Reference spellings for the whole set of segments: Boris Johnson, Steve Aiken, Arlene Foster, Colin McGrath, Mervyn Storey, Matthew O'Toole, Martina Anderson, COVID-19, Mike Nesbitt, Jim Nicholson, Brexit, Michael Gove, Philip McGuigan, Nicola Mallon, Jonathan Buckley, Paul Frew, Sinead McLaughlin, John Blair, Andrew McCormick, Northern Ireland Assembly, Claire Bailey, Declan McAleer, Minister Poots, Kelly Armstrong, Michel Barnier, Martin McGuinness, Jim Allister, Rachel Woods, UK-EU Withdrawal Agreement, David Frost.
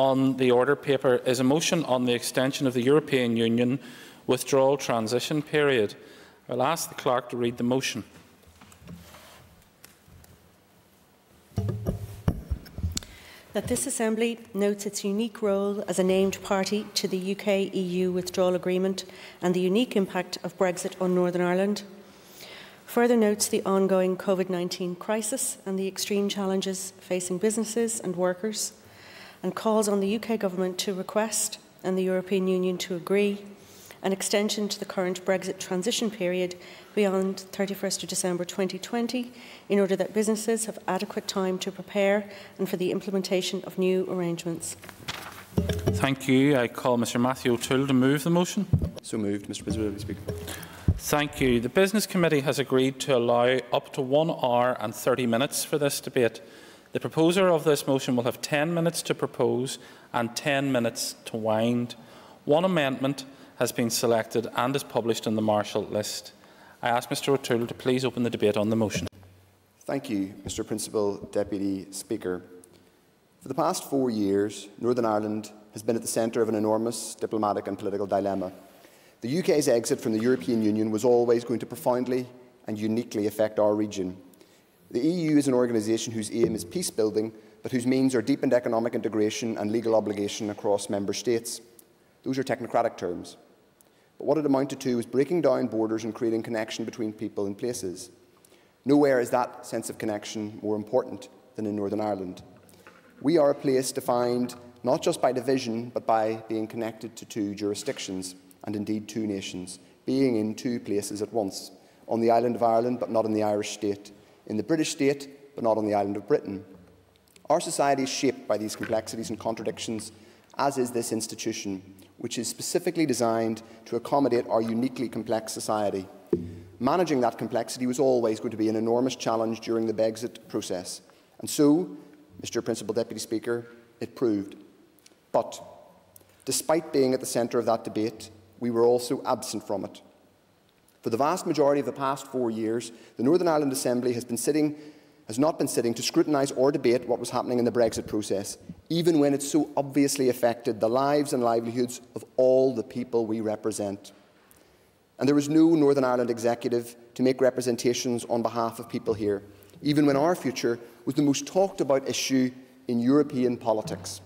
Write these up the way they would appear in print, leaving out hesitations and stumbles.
on the order paper is a motion on the extension of the European Union withdrawal transition period. I will ask the clerk to read the motion. That this Assembly notes its unique role as a named party to the UK-EU Withdrawal Agreement and the unique impact of Brexit on Northern Ireland. Further notes the ongoing COVID-19 crisis and the extreme challenges facing businesses and workers, and calls on the UK Government to request, and the European Union to agree, an extension to the current Brexit transition period beyond 31st of December 2020 in order that businesses have adequate time to prepare and for the implementation of new arrangements. Thank you. I call Mr Matthew O'Toole to move the motion. So moved, Mr President. Speaker. Thank you. The Business Committee has agreed to allow up to 1 hour and 30 minutes for this debate. The proposer of this motion will have 10 minutes to propose and 10 minutes to wind. One amendment has been selected and is published in the Marshal List. I ask Mr O'Toole to please open the debate on the motion. Thank you, Mr Principal Deputy Speaker. For the past 4 years, Northern Ireland has been at the centre of an enormous diplomatic and political dilemma. The UK's exit from the European Union was always going to profoundly and uniquely affect our region. The EU is an organisation whose aim is peace building, but whose means are deepened economic integration and legal obligation across member states. Those are technocratic terms. But what it amounted to was breaking down borders and creating connection between people and places. Nowhere is that sense of connection more important than in Northern Ireland. We are a place defined not just by division, but by being connected to two jurisdictions, and indeed two nations, being in two places at once, on the island of Ireland, but not in the Irish state, in the British state, but not on the island of Britain. Our society is shaped by these complexities and contradictions, as is this institution, which is specifically designed to accommodate our uniquely complex society. Managing that complexity was always going to be an enormous challenge during the Brexit process, and so, Mr Principal Deputy Speaker, it proved. But, despite being at the centre of that debate, we were also absent from it. For the vast majority of the past 4 years, the Northern Ireland Assembly has not been sitting to scrutinise or debate what was happening in the Brexit process, even when it so obviously affected the lives and livelihoods of all the people we represent. And there was no Northern Ireland executive to make representations on behalf of people here, even when our future was the most talked about issue in European politics.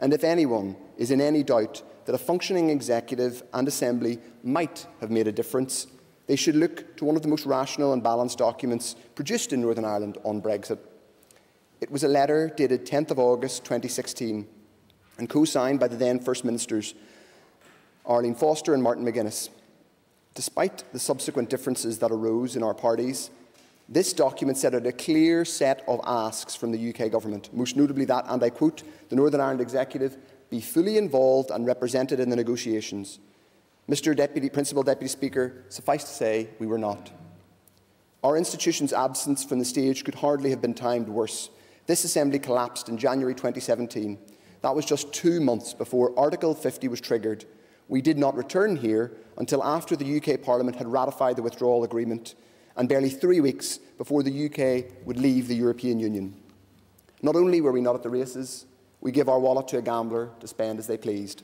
And if anyone is in any doubt that a functioning executive and assembly might have made a difference, they should look to one of the most rational and balanced documents produced in Northern Ireland on Brexit. It was a letter dated 10th of August 2016 and co-signed by the then First Ministers Arlene Foster and Martin McGuinness. Despite the subsequent differences that arose in our parties, this document set out a clear set of asks from the UK Government, most notably that, and I quote, the Northern Ireland Executive be fully involved and represented in the negotiations. Mr Principal Deputy Speaker, suffice to say, we were not. Our institution's absence from the stage could hardly have been timed worse. This Assembly collapsed in January 2017. That was just 2 months before Article 50 was triggered. We did not return here until after the UK Parliament had ratified the withdrawal agreement, and barely 3 weeks before the UK would leave the European Union. Not only were we not at the races, we gave our wallet to a gambler to spend as they pleased.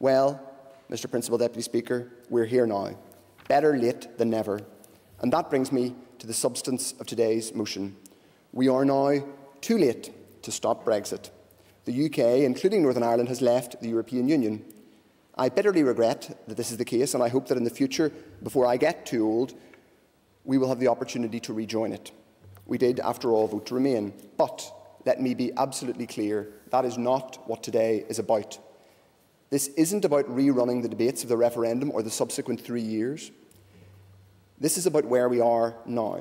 Well, Mr Principal Deputy Speaker, we're here now. Better late than never. And that brings me to the substance of today's motion. We are now too late to stop Brexit. The UK, including Northern Ireland, has left the European Union. I bitterly regret that this is the case, and I hope that in the future, before I get too old, we will have the opportunity to rejoin it. We did, after all, vote to remain. But let me be absolutely clear, that is not what today is about. This isn't about rerunning the debates of the referendum or the subsequent 3 years. This is about where we are now.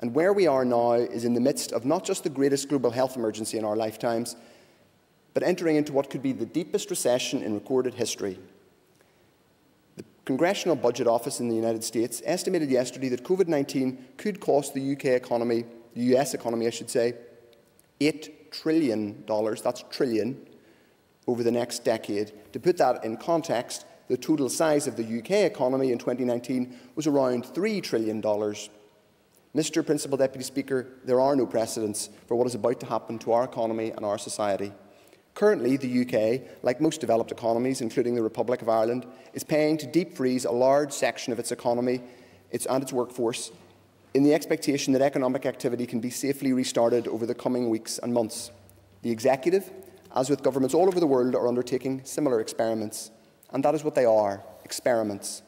And where we are now is in the midst of not just the greatest global health emergency in our lifetimes, but entering into what could be the deepest recession in recorded history. The Congressional Budget Office in the United States estimated yesterday that COVID-19 could cost the US economy, $8 trillion, that's trillion, over the next decade. To put that in context, the total size of the UK economy in 2019 was around $3 trillion. Mr Principal Deputy Speaker, there are no precedents for what is about to happen to our economy and our society. Currently, the UK, like most developed economies, including the Republic of Ireland, is paying to deep freeze a large section of its economy and its workforce in the expectation that economic activity can be safely restarted over the coming weeks and months. The executive, as with governments all over the world, are undertaking similar experiments. And that is what they are, experiments.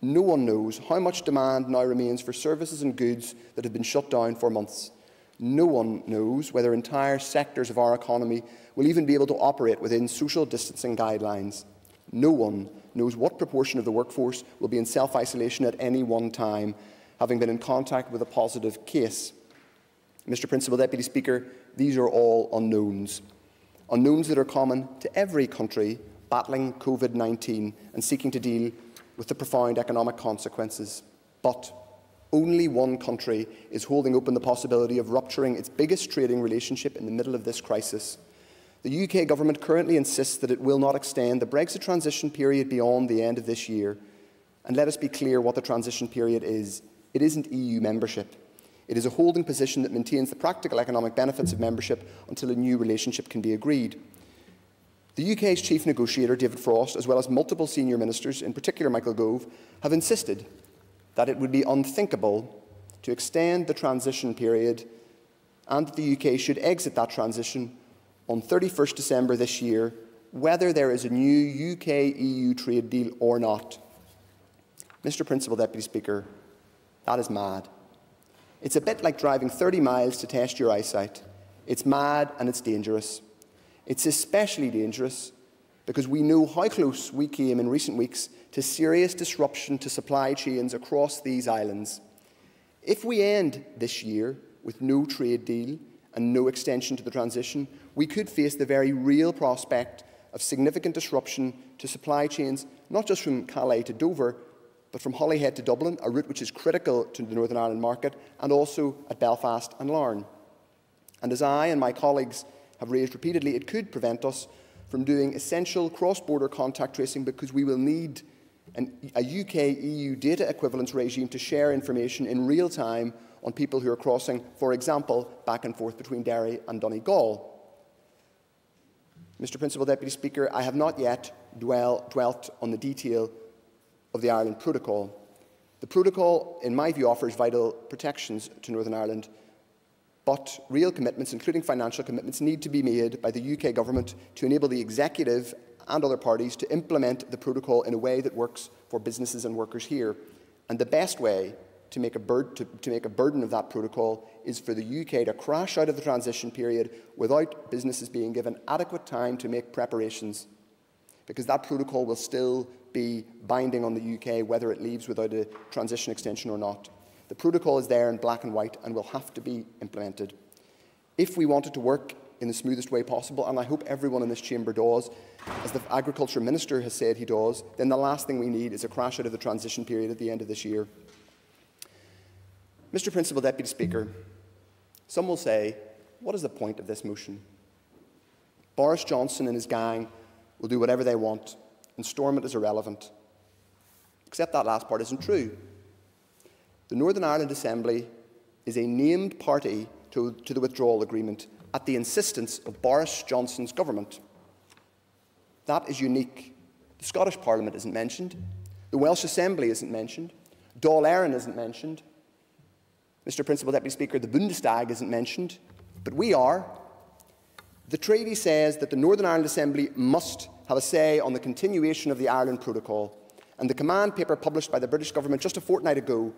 No one knows how much demand now remains for services and goods that have been shut down for months. No one knows whether entire sectors of our economy will even be able to operate within social distancing guidelines. No one knows what proportion of the workforce will be in self-isolation at any one time, having been in contact with a positive case. Mr. Principal Deputy Speaker, these are all unknowns. Unknowns that are common to every country battling COVID-19 and seeking to deal with the profound economic consequences. But only one country is holding open the possibility of rupturing its biggest trading relationship in the middle of this crisis. The UK government currently insists that it will not extend the Brexit transition period beyond the end of this year. And let us be clear what the transition period is. It isn't EU membership. It is a holding position that maintains the practical economic benefits of membership until a new relationship can be agreed. The UK's chief negotiator, David Frost, as well as multiple senior ministers, in particular Michael Gove, have insisted that it would be unthinkable to extend the transition period and that the UK should exit that transition on 31st December this year, whether there is a new UK-EU trade deal or not. Mr. Principal Deputy Speaker, that is mad. It's a bit like driving 30 miles to test your eyesight. It's mad and it's dangerous. It's especially dangerous because we know how close we came in recent weeks to serious disruption to supply chains across these islands. If we end this year with no trade deal and no extension to the transition, we could face the very real prospect of significant disruption to supply chains, not just from Calais to Dover, but from Holyhead to Dublin, a route which is critical to the Northern Ireland market, and also at Belfast and Larne. And as I and my colleagues have raised repeatedly, it could prevent us from doing essential cross-border contact tracing because we will need a UK-EU data equivalence regime to share information in real time on people who are crossing, for example, back and forth between Derry and Donegal. Mr. Principal Deputy Speaker, I have not yet dwelt on the detail of the Ireland Protocol. The Protocol, in my view, offers vital protections to Northern Ireland, but real commitments, including financial commitments, need to be made by the UK government to enable the executive and other parties to implement the Protocol in a way that works for businesses and workers here. And the best way to make a burden of that Protocol is for the UK to crash out of the transition period without businesses being given adequate time to make preparations, because that Protocol will still be binding on the UK whether it leaves without a transition extension or not. The Protocol is there in black and white and will have to be implemented. If we want it to work in the smoothest way possible, and I hope everyone in this chamber does, as the Agriculture Minister has said he does, then the last thing we need is a crash out of the transition period at the end of this year. Mr. Principal Deputy Speaker, some will say, what is the point of this motion? Boris Johnson and his gang will do whatever they want, and storm it is irrelevant. Except that last part isn't true. The Northern Ireland Assembly is a named party to the Withdrawal Agreement at the insistence of Boris Johnson's government. That is unique. The Scottish Parliament isn't mentioned. The Welsh Assembly isn't mentioned. Dáil Éireann isn't mentioned. Mr. Principal Deputy Speaker, the Bundestag isn't mentioned, but we are. The treaty says that the Northern Ireland Assembly must have a say on the continuation of the Ireland Protocol, and the command paper published by the British government just a fortnight ago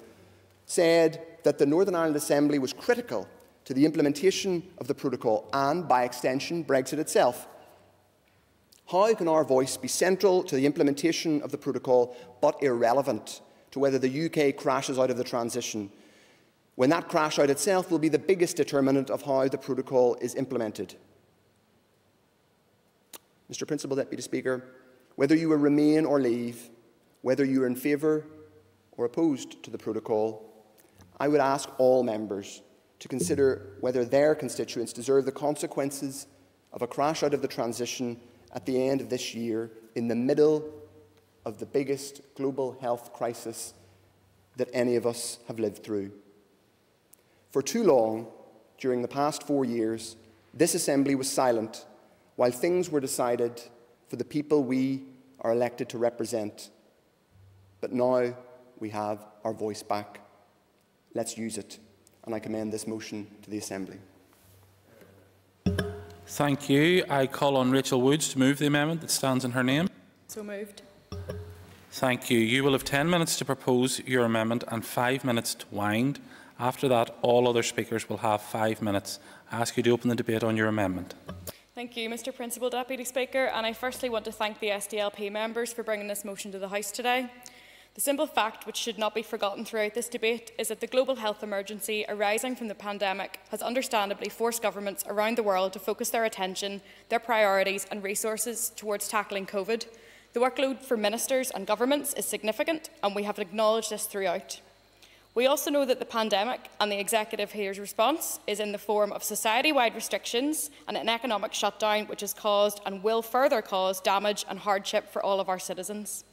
said that the Northern Ireland Assembly was critical to the implementation of the Protocol and, by extension, Brexit itself. How can our voice be central to the implementation of the Protocol but irrelevant to whether the UK crashes out of the transition, when that crash out itself will be the biggest determinant of how the Protocol is implemented? Mr. Principal Deputy Speaker, whether you will remain or leave, whether you are in favour or opposed to the Protocol, I would ask all members to consider whether their constituents deserve the consequences of a crash out of the transition at the end of this year, in the middle of the biggest global health crisis that any of us have lived through. For too long, during the past 4 years, this Assembly was silent while things were decided for the people we are elected to represent. But now we have our voice back. Let's use it. And I commend this motion to the Assembly. Thank you. I call on Rachel Woods to move the amendment that stands in her name. So moved. Thank you. You will have 10 minutes to propose your amendment and 5 minutes to wind. After that, all other speakers will have 5 minutes. I ask you to open the debate on your amendment. Thank you, Mr. Principal Deputy Speaker. And I firstly want to thank the SDLP members for bringing this motion to the House today. The simple fact, which should not be forgotten throughout this debate, is that the global health emergency arising from the pandemic has understandably forced governments around the world to focus their attention, their priorities and resources towards tackling COVID. The workload for ministers and governments is significant, and we have acknowledged this throughout. We also know that the pandemic and the executive here's response is in the form of society-wide restrictions and an economic shutdown, which has caused and will further cause damage and hardship for all of our citizens.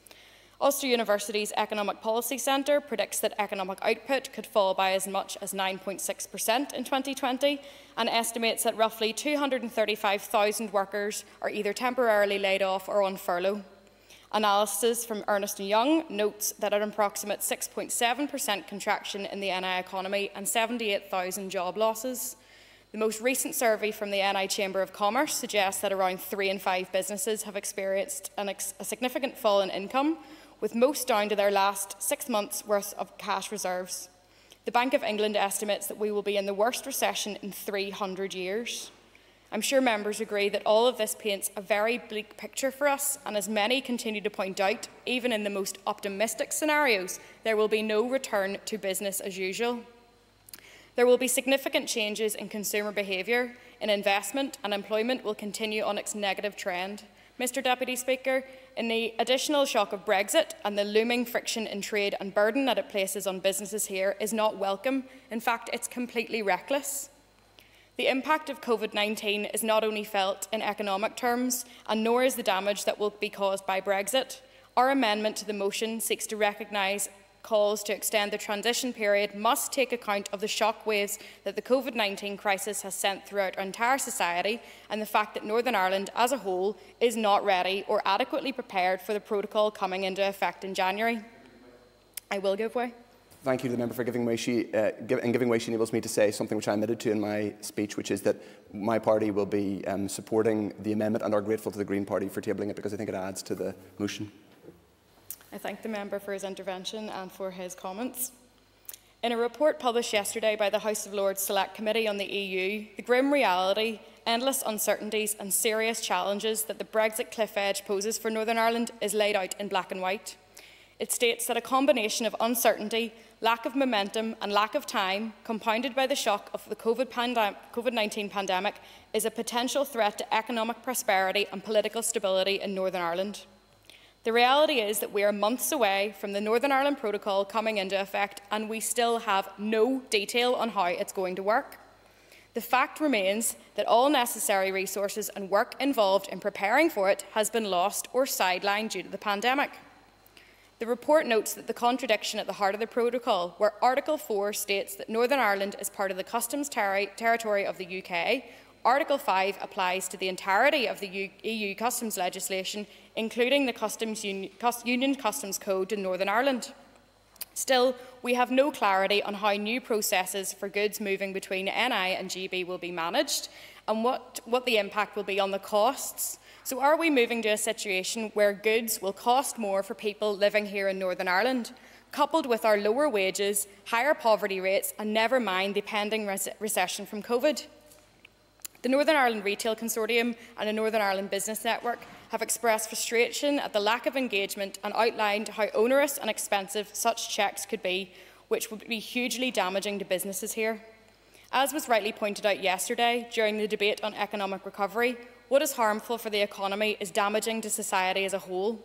Ulster University's Economic Policy Centre predicts that economic output could fall by as much as 9.6% in 2020 and estimates that roughly 235,000 workers are either temporarily laid off or on furlough. Analysis from Ernst & Young notes that an approximate 6.7% contraction in the NI economy and 78,000 job losses. The most recent survey from the NI Chamber of Commerce suggests that around 3 in 5 businesses have experienced a significant fall in income, with most down to their last 6 months' worth of cash reserves. The Bank of England estimates that we will be in the worst recession in 300 years. I'm sure members agree that all of this paints a very bleak picture for us, and as many continue to point out, even in the most optimistic scenarios, there will be no return to business as usual. There will be significant changes in consumer behaviour, in investment, and employment will continue on its negative trend. Mr. Deputy Speaker, in the additional shock of Brexit and the looming friction in trade and burden that it places on businesses here is not welcome. In fact, it's completely reckless. The impact of COVID-19 is not only felt in economic terms, and nor is the damage that will be caused by Brexit. Our amendment to the motion seeks to recognise calls to extend the transition period must take account of the shockwaves that the COVID-19 crisis has sent throughout our entire society and the fact that Northern Ireland as a whole is not ready or adequately prepared for the protocol coming into effect in January. I will give way. Thank you to the member for giving way. She enables me to say something which I admitted to in my speech, which is that my party will be supporting the amendment and are grateful to the Green Party for tabling it because I think it adds to the motion. I thank the member for his intervention and for his comments. In a report published yesterday by the House of Lords Select Committee on the EU, the grim reality, endless uncertainties and serious challenges that the Brexit cliff edge poses for Northern Ireland is laid out in black and white. It states that a combination of uncertainty, lack of momentum and lack of time, compounded by the shock of the COVID-19 pandemic, is a potential threat to economic prosperity and political stability in Northern Ireland. The reality is that we are months away from the Northern Ireland Protocol coming into effect, and we still have no detail on how it's going to work. The fact remains that all necessary resources and work involved in preparing for it has been lost or sidelined due to the pandemic. The report notes that the contradiction at the heart of the protocol, where Article 4 states that Northern Ireland is part of the customs territory of the UK, Article 5 applies to the entirety of the EU customs legislation, including the Union Customs Code in Northern Ireland. Still, we have no clarity on how new processes for goods moving between NI and GB will be managed and what the impact will be on the costs. So are we moving to a situation where goods will cost more for people living here in Northern Ireland, coupled with our lower wages, higher poverty rates and never mind the pending recession from COVID? The Northern Ireland Retail Consortium and the Northern Ireland Business Network have expressed frustration at the lack of engagement and outlined how onerous and expensive such checks could be, which would be hugely damaging to businesses here. As was rightly pointed out yesterday during the debate on economic recovery, what is harmful for the economy is damaging to society as a whole.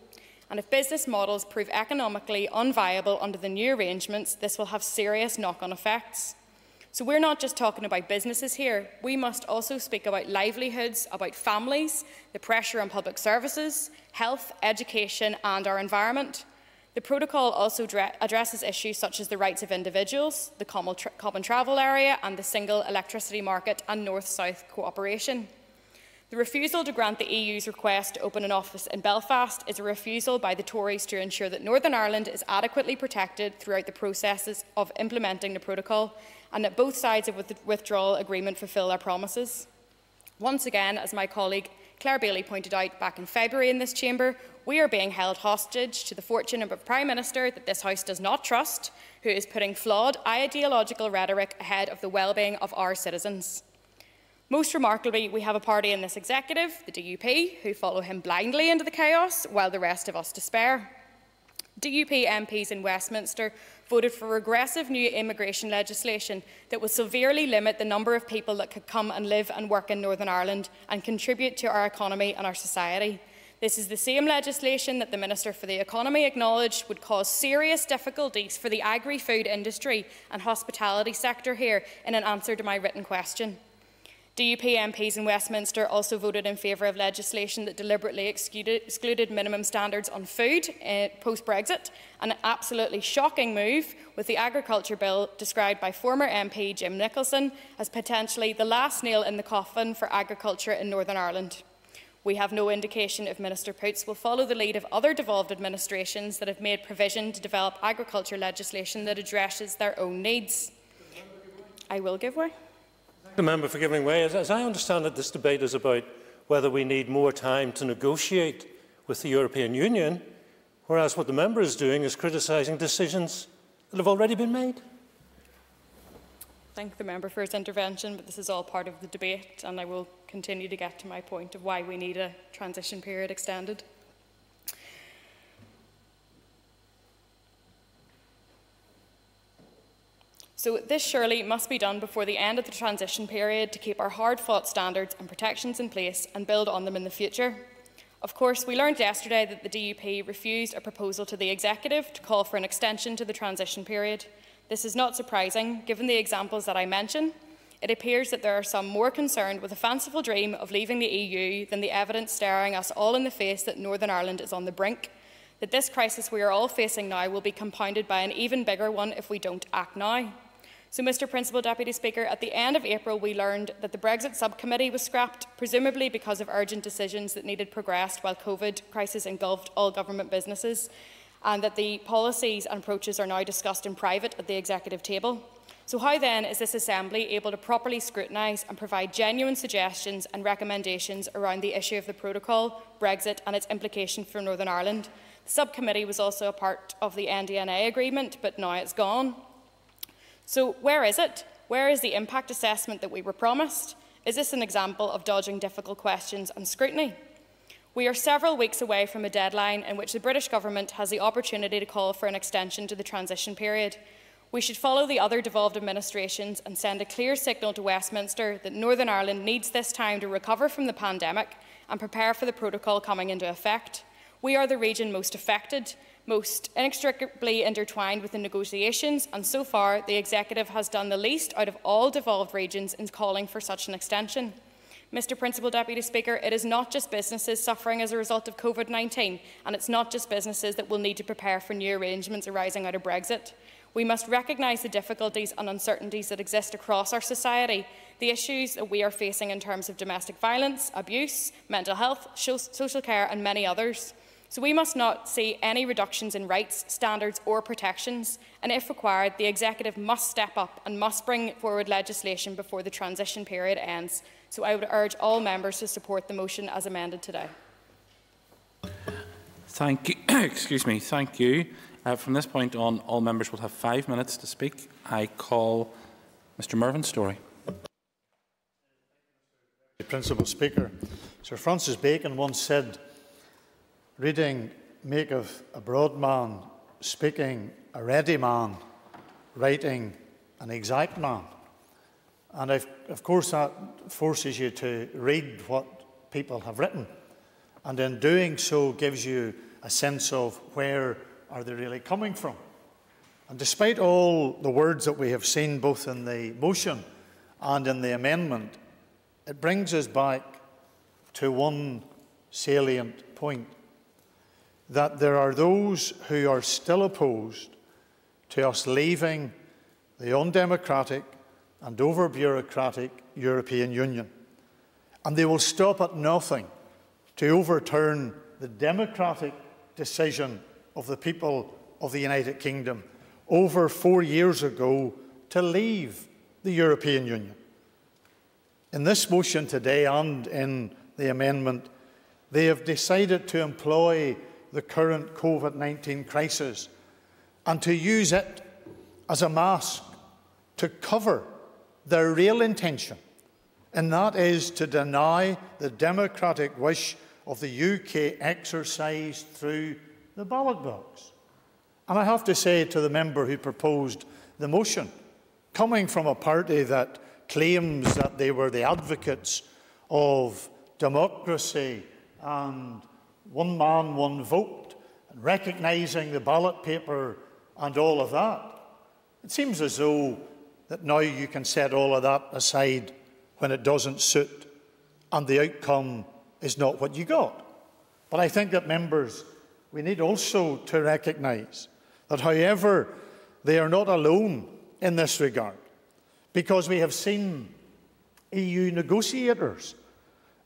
And if business models prove economically unviable under the new arrangements, this will have serious knock-on effects. So we're not just talking about businesses here. We must also speak about livelihoods, about families, the pressure on public services, health, education and our environment. The protocol also addresses issues such as the rights of individuals, the common travel area and the single electricity market and north-south cooperation. The refusal to grant the EU's request to open an office in Belfast is a refusal by the Tories to ensure that Northern Ireland is adequately protected throughout the processes of implementing the protocol and that both sides of the withdrawal agreement fulfil their promises. Once again, as my colleague Claire Bailey pointed out back in February in this chamber, we are being held hostage to the fortune of a Prime Minister that this House does not trust, who is putting flawed ideological rhetoric ahead of the well-being of our citizens. Most remarkably, we have a party in this executive, the DUP, who follow him blindly into the chaos, while the rest of us despair. DUP MPs in Westminster voted for regressive new immigration legislation that will severely limit the number of people that could come and live and work in Northern Ireland and contribute to our economy and our society. This is the same legislation that the Minister for the Economy acknowledged would cause serious difficulties for the agri-food industry and hospitality sector here in an answer to my written question. DUP MPs in Westminster also voted in favour of legislation that deliberately excluded minimum standards on food post-Brexit, an absolutely shocking move, with the Agriculture Bill described by former MP Jim Nicholson as potentially the last nail in the coffin for agriculture in Northern Ireland. We have no indication if Minister Poots will follow the lead of other devolved administrations that have made provision to develop agriculture legislation that addresses their own needs. I will give way. The member for giving way. As I understand it, this debate is about whether we need more time to negotiate with the European Union, whereas what the member is doing is criticising decisions that have already been made. Thank the member for his intervention, but this is all part of the debate, and I will continue to get to my point of why we need a transition period extended. So this surely must be done before the end of the transition period to keep our hard-fought standards and protections in place and build on them in the future. Of course, we learned yesterday that the DUP refused a proposal to the executive to call for an extension to the transition period. This is not surprising, given the examples that I mention. It appears that there are some more concerned with a fanciful dream of leaving the EU than the evidence staring us all in the face that Northern Ireland is on the brink, that this crisis we are all facing now will be compounded by an even bigger one if we don't act now. So, Mr. Principal Deputy Speaker, at the end of April we learned that the Brexit subcommittee was scrapped, presumably because of urgent decisions that needed progressed while COVID crisis engulfed all government businesses, and that the policies and approaches are now discussed in private at the executive table. So how then is this Assembly able to properly scrutinise and provide genuine suggestions and recommendations around the issue of the protocol, Brexit and its implication for Northern Ireland? The subcommittee was also a part of the NDNA agreement, but now it's gone. So where is it? Where is the impact assessment that we were promised? Is this an example of dodging difficult questions and scrutiny? We are several weeks away from a deadline in which the British government has the opportunity to call for an extension to the transition period. We should follow the other devolved administrations and send a clear signal to Westminster that Northern Ireland needs this time to recover from the pandemic and prepare for the protocol coming into effect. We are the region most affected, most inextricably intertwined with the negotiations, and so far the executive has done the least out of all devolved regions in calling for such an extension. Mr. Principal Deputy Speaker, it is not just businesses suffering as a result of COVID-19, and it's not just businesses that will need to prepare for new arrangements arising out of Brexit. We must recognise the difficulties and uncertainties that exist across our society, the issues that we are facing in terms of domestic violence, abuse, mental health, social care and many others. So we must not see any reductions in rights, standards or protections, and if required, the executive must step up and must bring forward legislation before the transition period ends. So I would urge all members to support the motion as amended today. Thank you. Excuse me. Thank you. From this point on, all members will have 5 minutes to speak. I call Mr. Mervyn Storey. Principal Speaker, Sir Francis Bacon once said, "Reading maketh a broad man, speaking a ready man, writing an exact man." And of course that forces you to read what people have written, and in doing so gives you a sense of where are they really coming from. And despite all the words that we have seen both in the motion and in the amendment, it brings us back to one salient point, that there are those who are still opposed to us leaving the undemocratic and over-bureaucratic European Union. and they will stop at nothing to overturn the democratic decision of the people of the United Kingdom over 4 years ago to leave the European Union. In this motion today and in the amendment, they have decided to employ the current COVID-19 crisis and to use it as a mask to cover their real intention, and that is to deny the democratic wish of the UK exercised through the ballot box. And I have to say to the member who proposed the motion, coming from a party that claims that they were the advocates of democracy and one man, one vote, and recognising the ballot paper and all of that, it seems as though that now you can set all of that aside when it doesn't suit and the outcome is not what you got. But I think that members, we need also to recognise that, however, they are not alone in this regard, because we have seen EU negotiators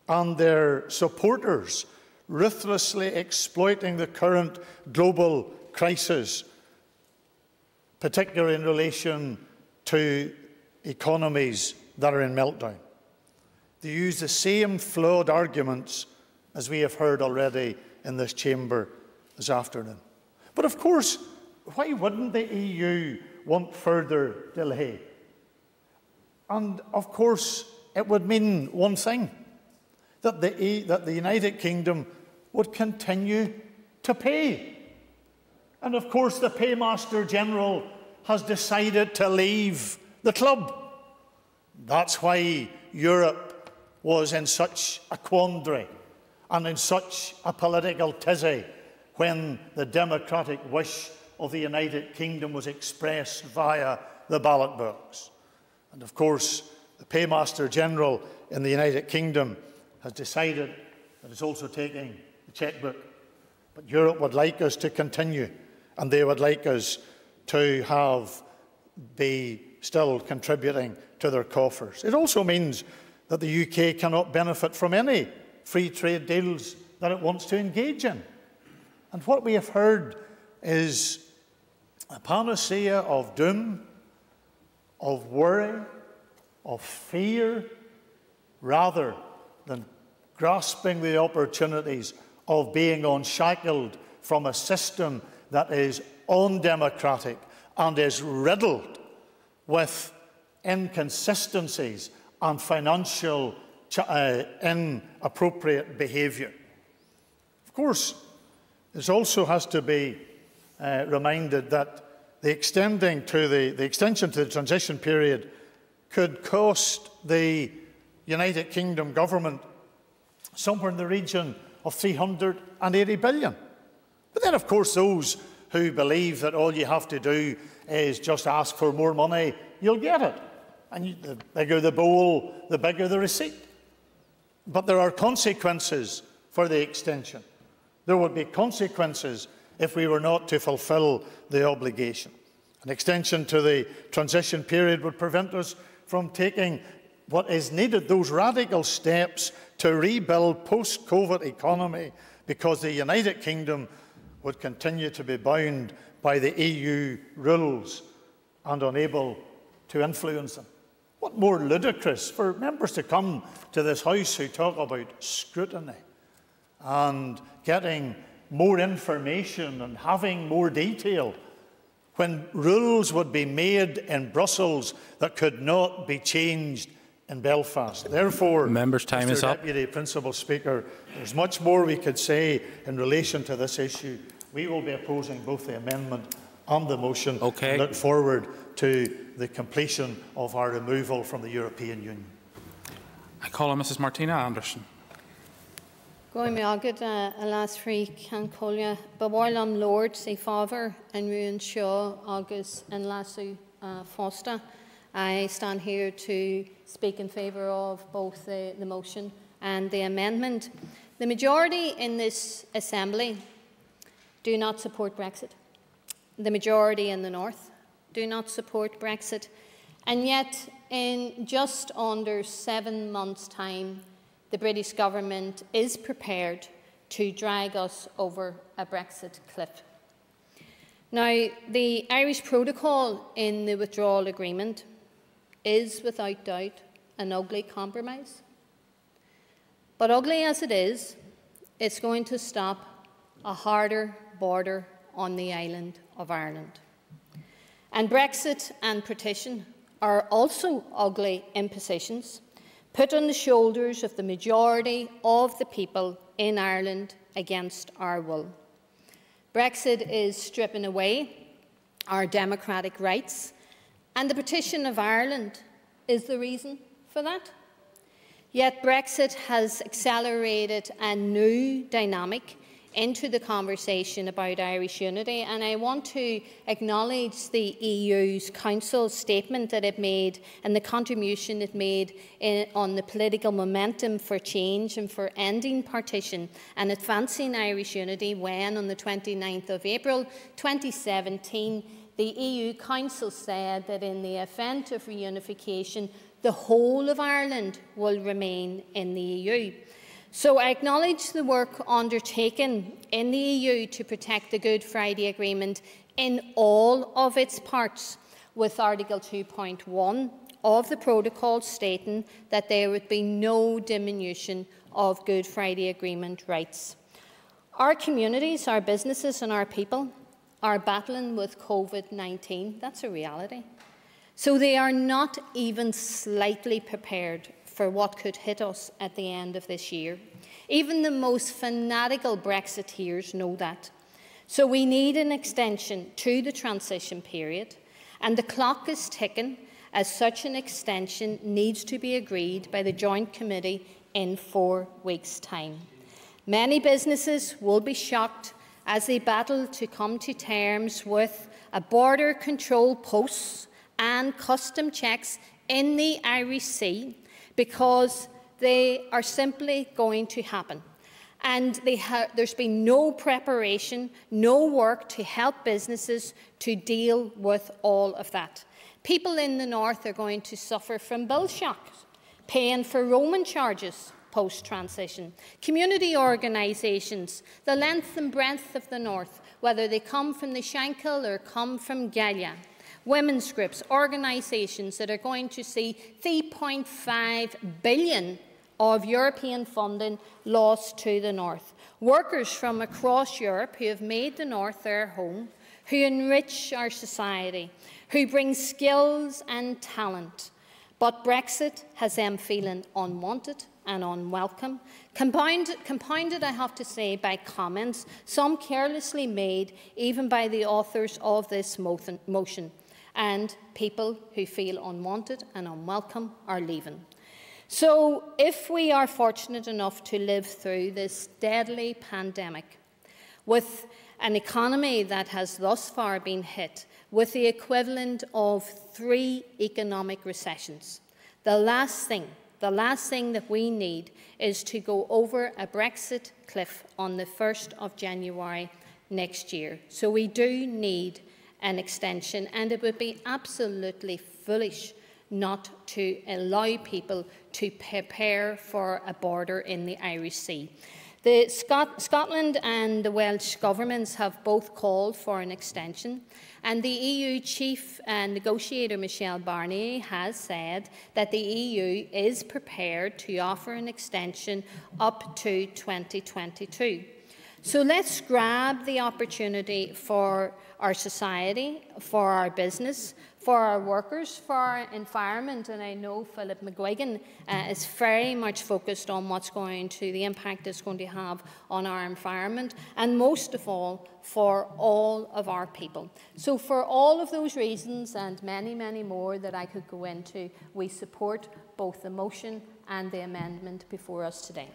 and their supporters ruthlessly exploiting the current global crisis, particularly in relation to economies that are in meltdown. They use the same flawed arguments as we have heard already in this chamber this afternoon. But of course, why wouldn't the EU want further delay? And of course, it would mean one thing, that the United Kingdom would continue to pay. And of course, the Paymaster General has decided to leave the club. That's why Europe was in such a quandary and in such a political tizzy when the democratic wish of the United Kingdom was expressed via the ballot box. And of course, the Paymaster General in the United Kingdom has decided that it's also taking the chequebook. But Europe would like us to continue, and they would like us to be still contributing to their coffers. It also means that the UK cannot benefit from any free trade deals that it wants to engage in. And what we have heard is a panacea of doom, of worry, of fear, rather than grasping the opportunities of being unshackled from a system that is undemocratic and is riddled with inconsistencies and financial inappropriate behaviour. Of course, this also has to be reminded that the extension to the transition period could cost the United Kingdom government somewhere in the region of £380 billion. But then, of course, those who believe that all you have to do is just ask for more money, you'll get it. And the bigger the bowl, the bigger the receipt. But there are consequences for the extension. There would be consequences if we were not to fulfil the obligation. An extension to the transition period would prevent us from taking what is needed, those radical steps to rebuild post-COVID economy, because the United Kingdom would continue to be bound by the EU rules and unable to influence them. What more ludicrous for members to come to this House who talk about scrutiny and getting more information and having more detail, when rules would be made in Brussels that could not be changed in Belfast. Therefore, members, time is up. Mr. Deputy Principal Speaker, there is much more we could say in relation to this issue. We will be opposing both the amendment and the motion. Okay. And look forward to the completion of our removal from the European Union. I call on Mrs. Martina Anderson. Going me agad a las frí can colia, but while I'm Lord, say father and ruin Shaw, August and Lasso Foster, I stand here to speak in favour of both the motion and the amendment. The majority in this Assembly do not support Brexit. The majority in the North do not support Brexit. And yet, in just under 7 months' time, the British government is prepared to drag us over a Brexit cliff. Now, the Irish protocol in the withdrawal agreement is, without doubt, an ugly compromise. But ugly as it is, it's going to stop a harder border on the island of Ireland. And Brexit and partition are also ugly impositions put on the shoulders of the majority of the people in Ireland against our will. Brexit is stripping away our democratic rights, and the partition of Ireland is the reason for that. Yet Brexit has accelerated a new dynamic into the conversation about Irish unity, and I want to acknowledge the EU's Council statement that it made and the contribution it made on the political momentum for change and for ending partition and advancing Irish unity when, on the 29th of April 2017, the EU Council said that in the event of reunification, the whole of Ireland will remain in the EU. So I acknowledge the work undertaken in the EU to protect the Good Friday Agreement in all of its parts, with Article 2.1 of the Protocol stating that there would be no diminution of Good Friday Agreement rights. Our communities, our businesses and our people are battling with COVID-19. That's a reality. So they are not even slightly prepared for what could hit us at the end of this year. Even the most fanatical Brexiteers know that. So we need an extension to the transition period, and the clock is ticking as such an extension needs to be agreed by the Joint Committee in 4 weeks' time. Many businesses will be shocked as they battle to come to terms with a border control posts and custom checks in the Irish Sea, because they are simply going to happen. And there's been no preparation, no work to help businesses to deal with all of that. People in the north are going to suffer from bill shocks, paying for roaming charges post-transition. Community organisations, the length and breadth of the north, whether they come from the Shankill or come from Galia, women's groups, organisations that are going to see 3.5 billion of European funding lost to the north. Workers from across Europe who have made the north their home, who enrich our society, who bring skills and talent. But Brexit has them feeling unwanted and unwelcome, compounded, I have to say, by comments, some carelessly made even by the authors of this motion. And people who feel unwanted and unwelcome are leaving. So if we are fortunate enough to live through this deadly pandemic, with an economy that has thus far been hit with the equivalent of 3 economic recessions, the last thing that we need is to go over a Brexit cliff on the 1st of January next year. So we do need an extension, and it would be absolutely foolish not to allow people to prepare for a border in the Irish Sea. The Scotland and the Welsh governments have both called for an extension, and the EU chief negotiator Michel Barnier has said that the EU is prepared to offer an extension up to 2022. So let's grab the opportunity for our society, for our business, for our workers, for our environment, and I know Philip McGuigan is very much focused on the impact it's going to have on our environment, and most of all, for all of our people. So for all of those reasons, and many, many more that I could go into, we support both the motion and the amendment before us today.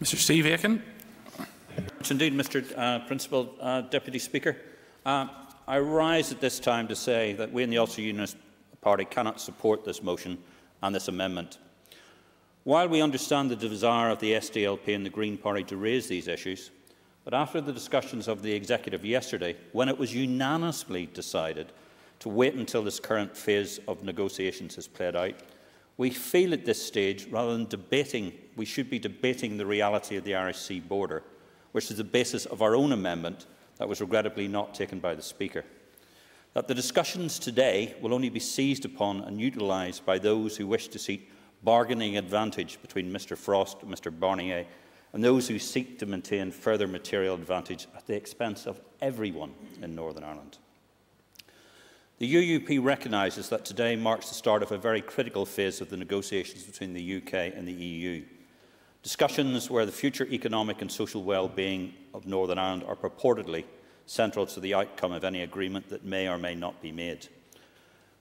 Mr. Steve Aiken. Indeed, Mr. Principal Deputy Speaker. I rise at this time to say that we in the Ulster Unionist Party cannot support this motion and this amendment. While we understand the desire of the SDLP and the Green Party to raise these issues, but after the discussions of the Executive yesterday, when it was unanimously decided to wait until this current phase of negotiations is played out, We feel at this stage, rather than debating, we should be debating the reality of the Irish Sea border, which is the basis of our own amendment that was regrettably not taken by the Speaker. That the discussions today will only be seized upon and utilised by those who wish to seek bargaining advantage between Mr Frost and Mr Barnier, and those who seek to maintain further material advantage at the expense of everyone in Northern Ireland. The UUP recognises that today marks the start of a very critical phase of the negotiations between the UK and the EU. Discussions where the future economic and social well-being of Northern Ireland are purportedly central to the outcome of any agreement that may or may not be made.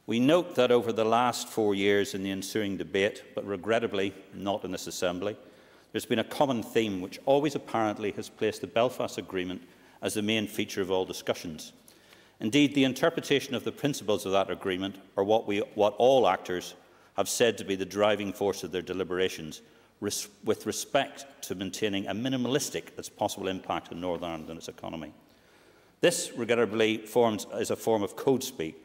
We note that over the last 4 years in the ensuing debate, but regrettably not in this Assembly, there's been a common theme which always apparently has placed the Belfast Agreement as the main feature of all discussions. Indeed, the interpretation of the principles of that agreement are what all actors have said to be the driving force of their deliberations, with respect to maintaining a minimalistic as possible impact on Northern Ireland and its economy. This, regrettably, is a form of code speak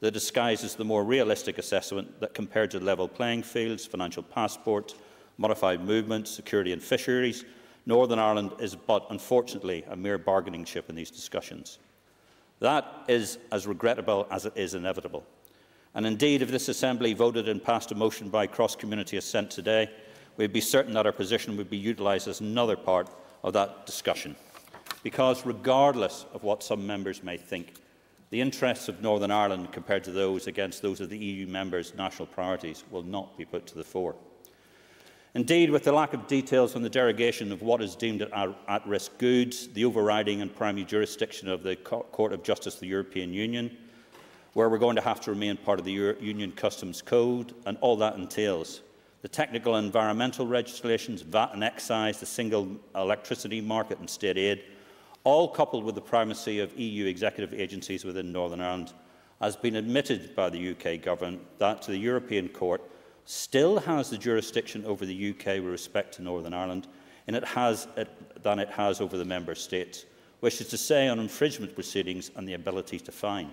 that disguises the more realistic assessment that, compared to level playing fields, financial passports, modified movements, security and fisheries, Northern Ireland is but, unfortunately, a mere bargaining chip in these discussions. That is as regrettable as it is inevitable. And indeed, if this Assembly voted and passed a motion by cross-community assent today, we would be certain that our position would be utilised as another part of that discussion. Because regardless of what some members may think, the interests of Northern Ireland compared to those against those of the EU members' national priorities will not be put to the fore. Indeed, with the lack of details on the derogation of what is deemed at-risk goods, the overriding and primary jurisdiction of the Court of Justice of the European Union, where we're going to have to remain part of the Union Customs Code, and all that entails, the technical and environmental legislations, VAT and excise, the single electricity market and state aid, all coupled with the primacy of EU executive agencies within Northern Ireland, has been admitted by the UK Government that to the European Court still has the jurisdiction over the UK with respect to Northern Ireland and than it has over the Member States, which is to say on infringement proceedings and the ability to fine.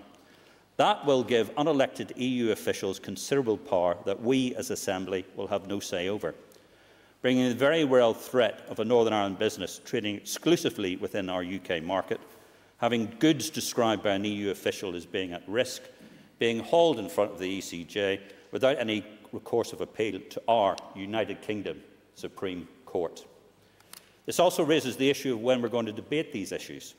That will give unelected EU officials considerable power that we, as Assembly, will have no say over, bringing the very real threat of a Northern Ireland business trading exclusively within our UK market, having goods described by an EU official as being at risk, being hauled in front of the ECJ without any recourse of appeal to our United Kingdom Supreme Court. This also raises the issue of when we're going to debate these issues.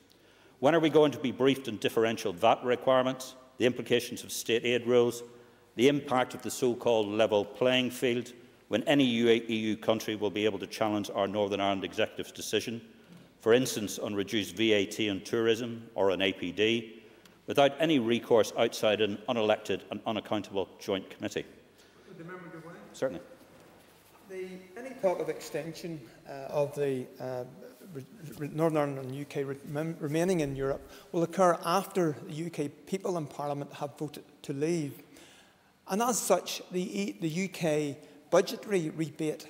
When are we going to be briefed on differential VAT requirements, the implications of state aid rules, the impact of the so-called level playing field, when any EU country will be able to challenge our Northern Ireland Executive's decision, for instance on reduced VAT on tourism or on APD, without any recourse outside an unelected and unaccountable joint committee? Certainly. Any talk of extension of the Northern Ireland and UK remaining in Europe will occur after the UK people in Parliament have voted to leave. And as such, the UK budgetary rebate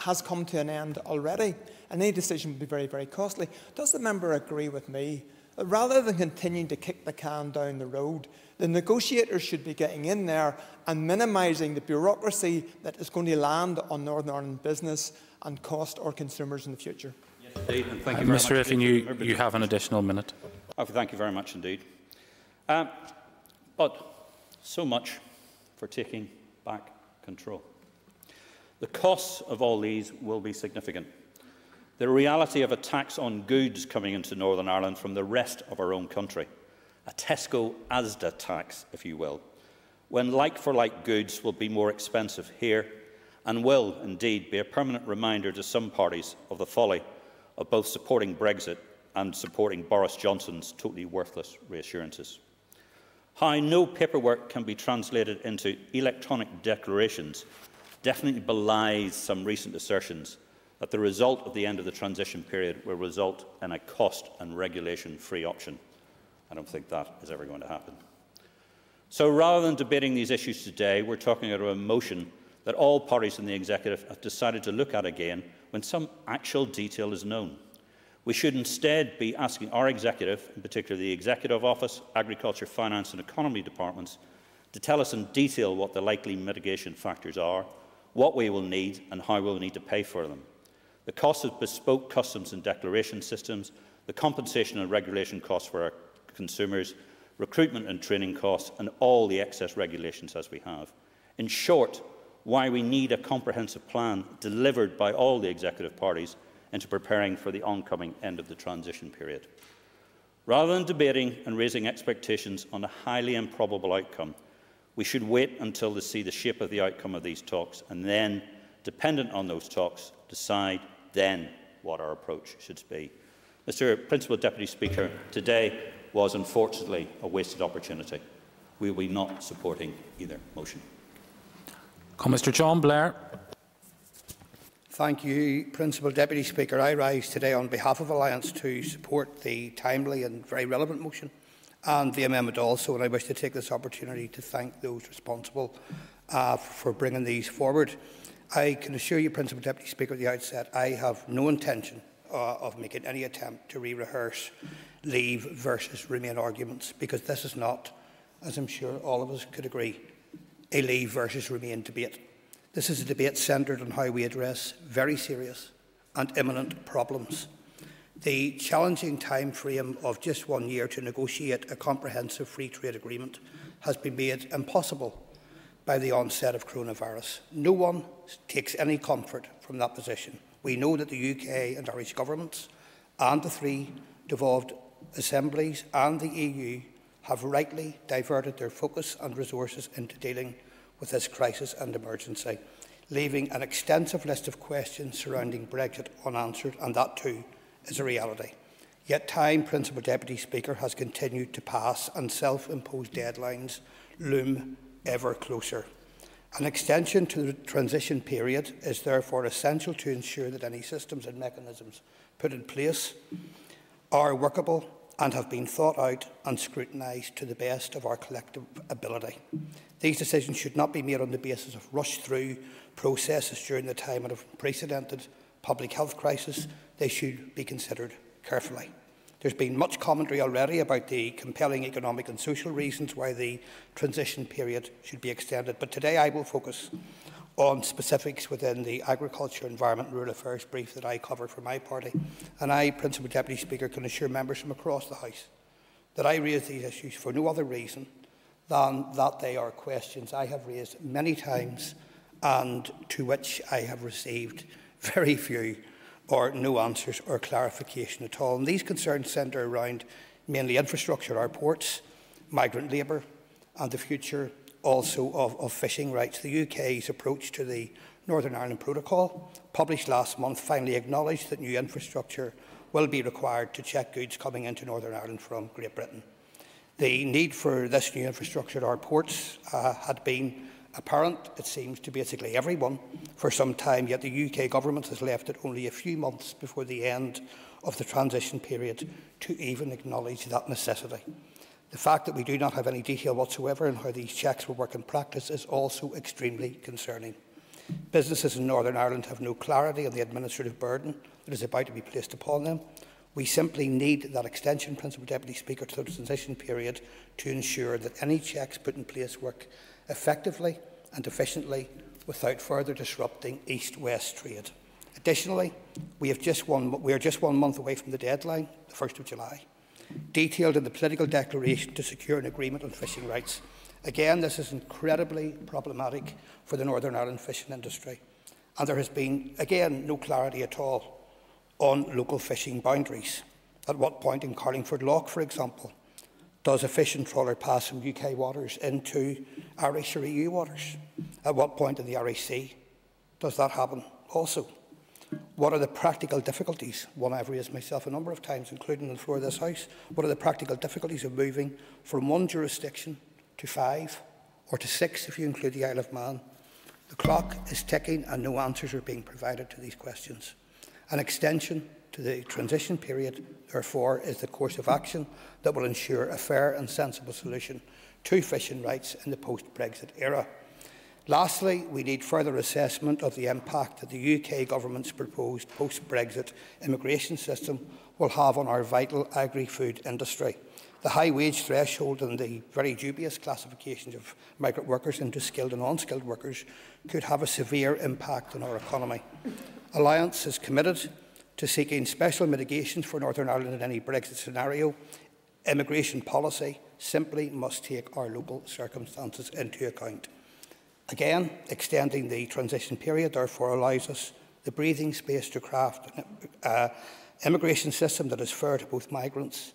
has come to an end already, and any decision will be very, very costly. Does the member agree with me that rather than continuing to kick the can down the road, the negotiators should be getting in there and minimising the bureaucracy that is going to land on Northern Ireland business and cost our consumers in the future? Yes, indeed. And thank you very Mr. Riffin, you have an additional minute. Oh, thank you very much indeed. But so much for taking back control. The costs of all these will be significant. The reality of a tax on goods coming into Northern Ireland from the rest of our own country, a Tesco-Asda tax, if you will, when like-for-like goods will be more expensive here and will, indeed, be a permanent reminder to some parties of the folly of both supporting Brexit and supporting Boris Johnson's totally worthless reassurances. How no paperwork can be translated into electronic declarations definitely belies some recent assertions that the result of the end of the transition period will result in a cost and regulation-free option. I don't think that is ever going to happen. So rather than debating these issues today, we're talking about a motion that all parties in the Executive have decided to look at again when some actual detail is known. We should instead be asking our Executive, in particular the Executive Office, Agriculture, Finance and Economy Departments, to tell us in detail what the likely mitigation factors are, what we will need and how we will need to pay for them, the cost of bespoke customs and declaration systems, the compensation and regulation costs for our consumers, recruitment and training costs, and all the excess regulations as we have. In short, why we need a comprehensive plan delivered by all the executive parties into preparing for the oncoming end of the transition period. Rather than debating and raising expectations on a highly improbable outcome, we should wait until they see the shape of the outcome of these talks and then, dependent on those talks, decide then what our approach should be. Mr. Principal Deputy Speaker, today was unfortunately a wasted opportunity. We will be not supporting either motion. Mr. John Blair. Thank you, Principal Deputy Speaker. I rise today on behalf of Alliance to support the timely and very relevant motion and the amendment also, and I wish to take this opportunity to thank those responsible for bringing these forward. I can assure you, Principal Deputy Speaker, at the outset, I have no intention of making any attempt to re-rehearse Leave versus Remain arguments, because this is not, as I'm sure all of us could agree, a Leave versus Remain debate. This is a debate centred on how we address very serious and imminent problems. The challenging time frame of just 1 year to negotiate a comprehensive free trade agreement has been made impossible by the onset of coronavirus. No one takes any comfort from that position. We know that the UK and Irish governments and the three devolved assemblies and the EU have rightly diverted their focus and resources into dealing with this crisis and emergency, leaving an extensive list of questions surrounding Brexit unanswered, and that too is a reality. Yet time, Principal Deputy Speaker, has continued to pass and self-imposed deadlines loom ever closer. An extension to the transition period is therefore essential to ensure that any systems and mechanisms put in place are workable and have been thought out and scrutinised to the best of our collective ability. These decisions should not be made on the basis of rush-through processes during the time of unprecedented public health crisis. They should be considered carefully. There's been much commentary already about the compelling economic and social reasons why the transition period should be extended, but today I will focus on specifics within the Agriculture, Environment and Rural Affairs brief that I cover for my party, and I, Principal Deputy Speaker, can assure members from across the House that I raise these issues for no other reason than that they are questions I have raised many times and to which I have received very few or no answers or clarification at all. And these concerns centre around mainly infrastructure, our ports, migrant labour and the future also of fishing rights. The UK's approach to the Northern Ireland Protocol, published last month, finally acknowledged that new infrastructure will be required to check goods coming into Northern Ireland from Great Britain. The need for this new infrastructure at our ports had been apparent, it seems, to basically everyone for some time, yet the UK government has left it only a few months before the end of the transition period to even acknowledge that necessity. The fact that we do not have any detail whatsoever on how these checks will work in practice is also extremely concerning. Businesses in Northern Ireland have no clarity on the administrative burden that is about to be placed upon them. We simply need that extension, Principal Deputy Speaker, to the transition period to ensure that any checks put in place work effectively and efficiently without further disrupting East-West trade. Additionally, we are just 1 month away from the deadline, the 1st of July. Detailed in the political declaration to secure an agreement on fishing rights. Again, this is incredibly problematic for the Northern Ireland fishing industry, and there has been, again, no clarity at all on local fishing boundaries. At what point in Carlingford Loch, for example, does a fishing trawler pass from UK waters into Irish or EU waters? At what point in the Irish Sea does that happen also? What are the practical difficulties? One I have raised myself a number of times, including on the floor of this House. What are the practical difficulties of moving from one jurisdiction to 5 or to 6 if you include the Isle of Man? The clock is ticking and no answers are being provided to these questions. An extension to the transition period, therefore, is the course of action that will ensure a fair and sensible solution to fishing rights in the post-Brexit era. Lastly, we need further assessment of the impact that the UK government's proposed post-Brexit immigration system will have on our vital agri-food industry. the high wage threshold and the very dubious classifications of migrant workers into skilled and unskilled workers could have a severe impact on our economy. Alliance is committed to seeking special mitigations for Northern Ireland in any Brexit scenario. Immigration policy simply must take our local circumstances into account. Again, extending the transition period therefore allows us the breathing space to craft an immigration system that is fair to both migrants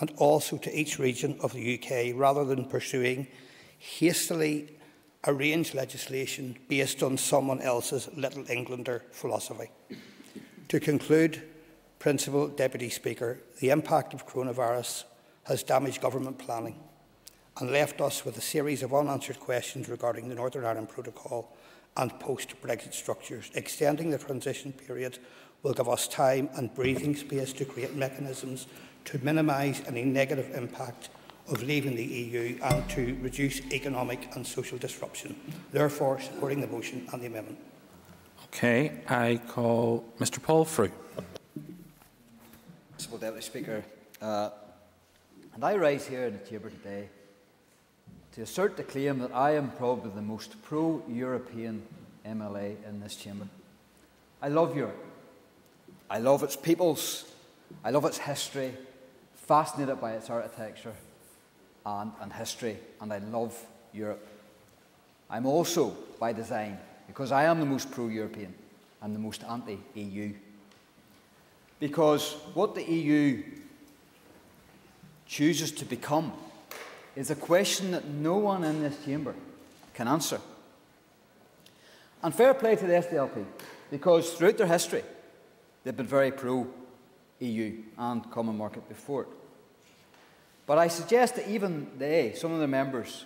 and also to each region of the UK, rather than pursuing hastily arranged legislation based on someone else's Little Englander philosophy. To conclude, Principal Deputy Speaker, the impact of coronavirus has damaged government planning and left us with a series of unanswered questions regarding the Northern Ireland Protocol and post-Brexit structures. Extending the transition period will give us time and breathing space to create mechanisms to minimise any negative impact of leaving the EU and to reduce economic and social disruption. Therefore, supporting the motion and the amendment. Okay, I call Mr. Paul Frew. Mr. Deputy Speaker, and I rise here in the chamber today to assert the claim that I am probably the most pro-European MLA in this chamber. I love Europe. I love its peoples. I love its history, fascinated by its architecture and history, and I love Europe. I'm also, by design, because I am the most pro-European and the most anti-EU. Because what the EU chooses to become is a question that no one in this chamber can answer. And fair play to the SDLP, because throughout their history, they've been very pro-EU and common market before it. But I suggest that even they, some of their members,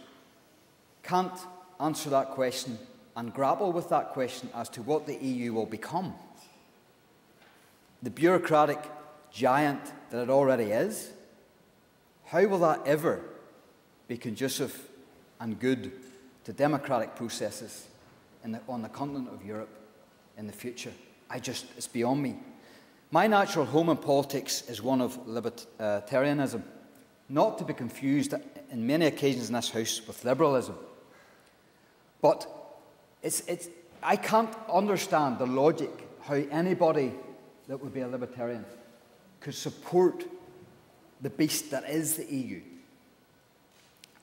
can't answer that question and grapple with that question as to what the EU will become. The bureaucratic giant that it already is, how will that ever be conducive and good to democratic processes on the continent of Europe in the future? It's beyond me. My natural home in politics is one of libertarianism, not to be confused in many occasions in this House with liberalism. But I can't understand the logic how anybody that would be a libertarian could support the beast that is the EU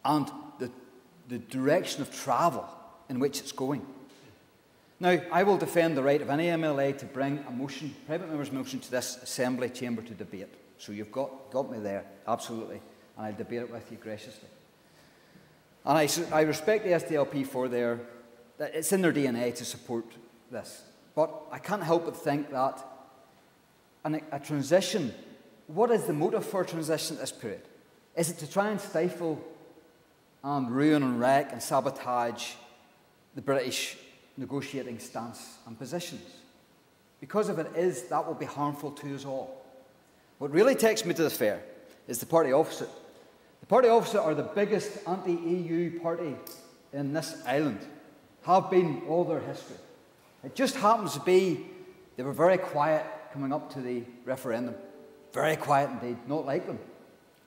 and the direction of travel in which it's going. Now, I will defend the right of any MLA to bring a motion, private member's motion, to this Assembly chamber to debate. So you've got me there, absolutely, and I'll debate it with you graciously. And I respect the SDLP for it's in their DNA to support this. But I can't help but think that a transition, what is the motive for a transition at this period? Is it to try and stifle and ruin and wreck and sabotage the British negotiating stance and positions? Because if it is, that will be harmful to us all. What really takes me to the fair is the party opposite. The party opposite are the biggest anti-EU party in this island, have been all their history. It just happens to be they were very quiet coming up to the referendum. Very quiet indeed, not like them.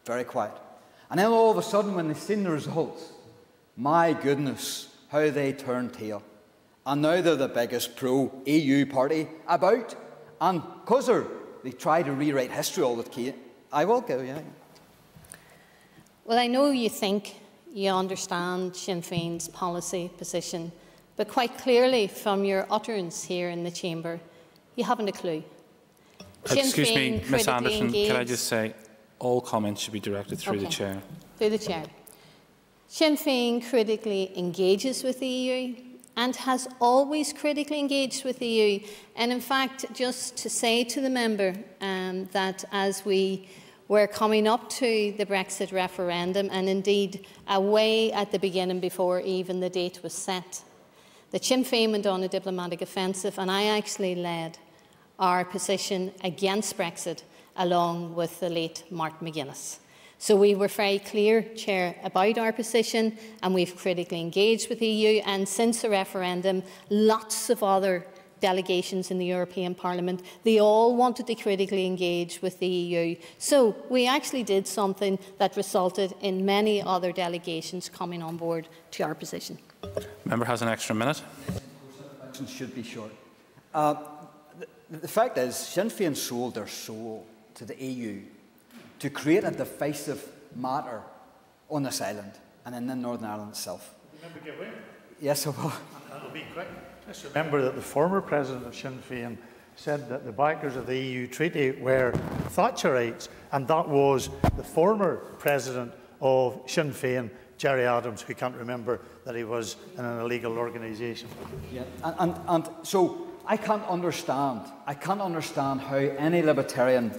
Very quiet. And then all of a sudden when they've seen the results, my goodness, how they turn tail. And now they're the biggest pro-EU party about. And because they try to rewrite history all the time. I will go, yeah. Well, I know you think you understand Sinn Féin's policy position, but quite clearly from your utterance here in the chamber, you haven't a clue. Excuse me, Ms Anderson, can I just say, all comments should be directed through the chair. Through the chair. Sinn Féin critically engages with the EU and has always critically engaged with the EU. And in fact, just to say to the member that as we were coming up to the Brexit referendum, and indeed away at the beginning before even the date was set, that Sinn Féin went on a diplomatic offensive, and I actually led our position against Brexit along with the late Martin McGuinness. So we were very clear, Chair, about our position, and we've critically engaged with the EU, and since the referendum, lots of other delegations in the European Parliament. They all wanted to critically engage with the EU. So we actually did something that resulted in many other delegations coming on board to our position. Member has an extra minute. Should be short. The fact is, Sinn Féin sold their soul to the EU to create a divisive matter on this island and in Northern Ireland itself. Remember, give way. Yes, I will. That'll be quick. Just remember that the former president of Sinn Féin said that the backers of the EU treaty were Thatcherites, and that was the former president of Sinn Féin, Gerry Adams, who can't remember that he was in an illegal organisation. Yeah, and so I can't understand how any libertarian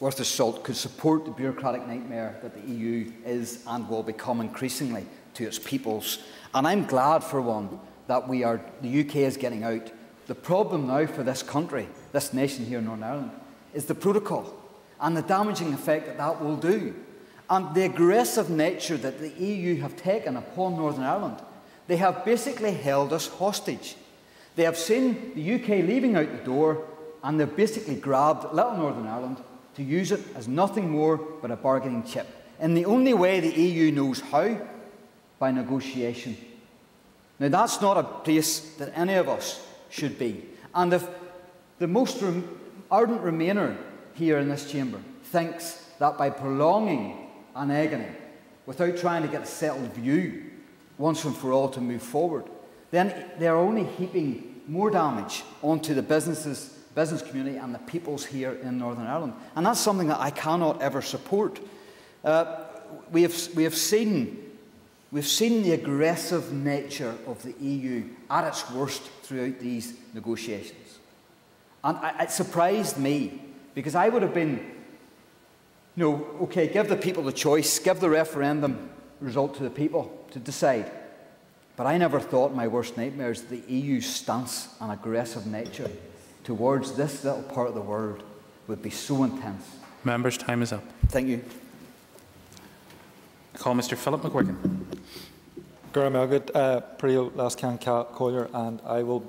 worth his salt could support the bureaucratic nightmare that the EU is and will become increasingly to its peoples. And I'm glad, for one, that the UK is getting out. The problem now for this country, this nation here in Northern Ireland, is the protocol and the damaging effect that that will do. And the aggressive nature that the EU have taken upon Northern Ireland. They have basically held us hostage. They have seen the UK leaving out the door, and they've basically grabbed little Northern Ireland to use it as nothing more but a bargaining chip. In the only way the EU knows how, by negotiation. Now, that's not a place that any of us should be. And if the most ardent Remainer here in this chamber thinks that by prolonging an agony, without trying to get a settled view once and for all to move forward, then they are only heaping more damage onto the business community and the peoples here in Northern Ireland. And that's something that I cannot ever support. We've seen the aggressive nature of the EU at its worst throughout these negotiations. And it surprised me, because I would have been, no, okay, give the people the choice, give the referendum result to the people to decide. But I never thought my worst nightmares the EU's stance and aggressive nature towards this little part of the world would be so intense. Members, time is up. Thank you. I call Mr. Philip McGuigan. And I will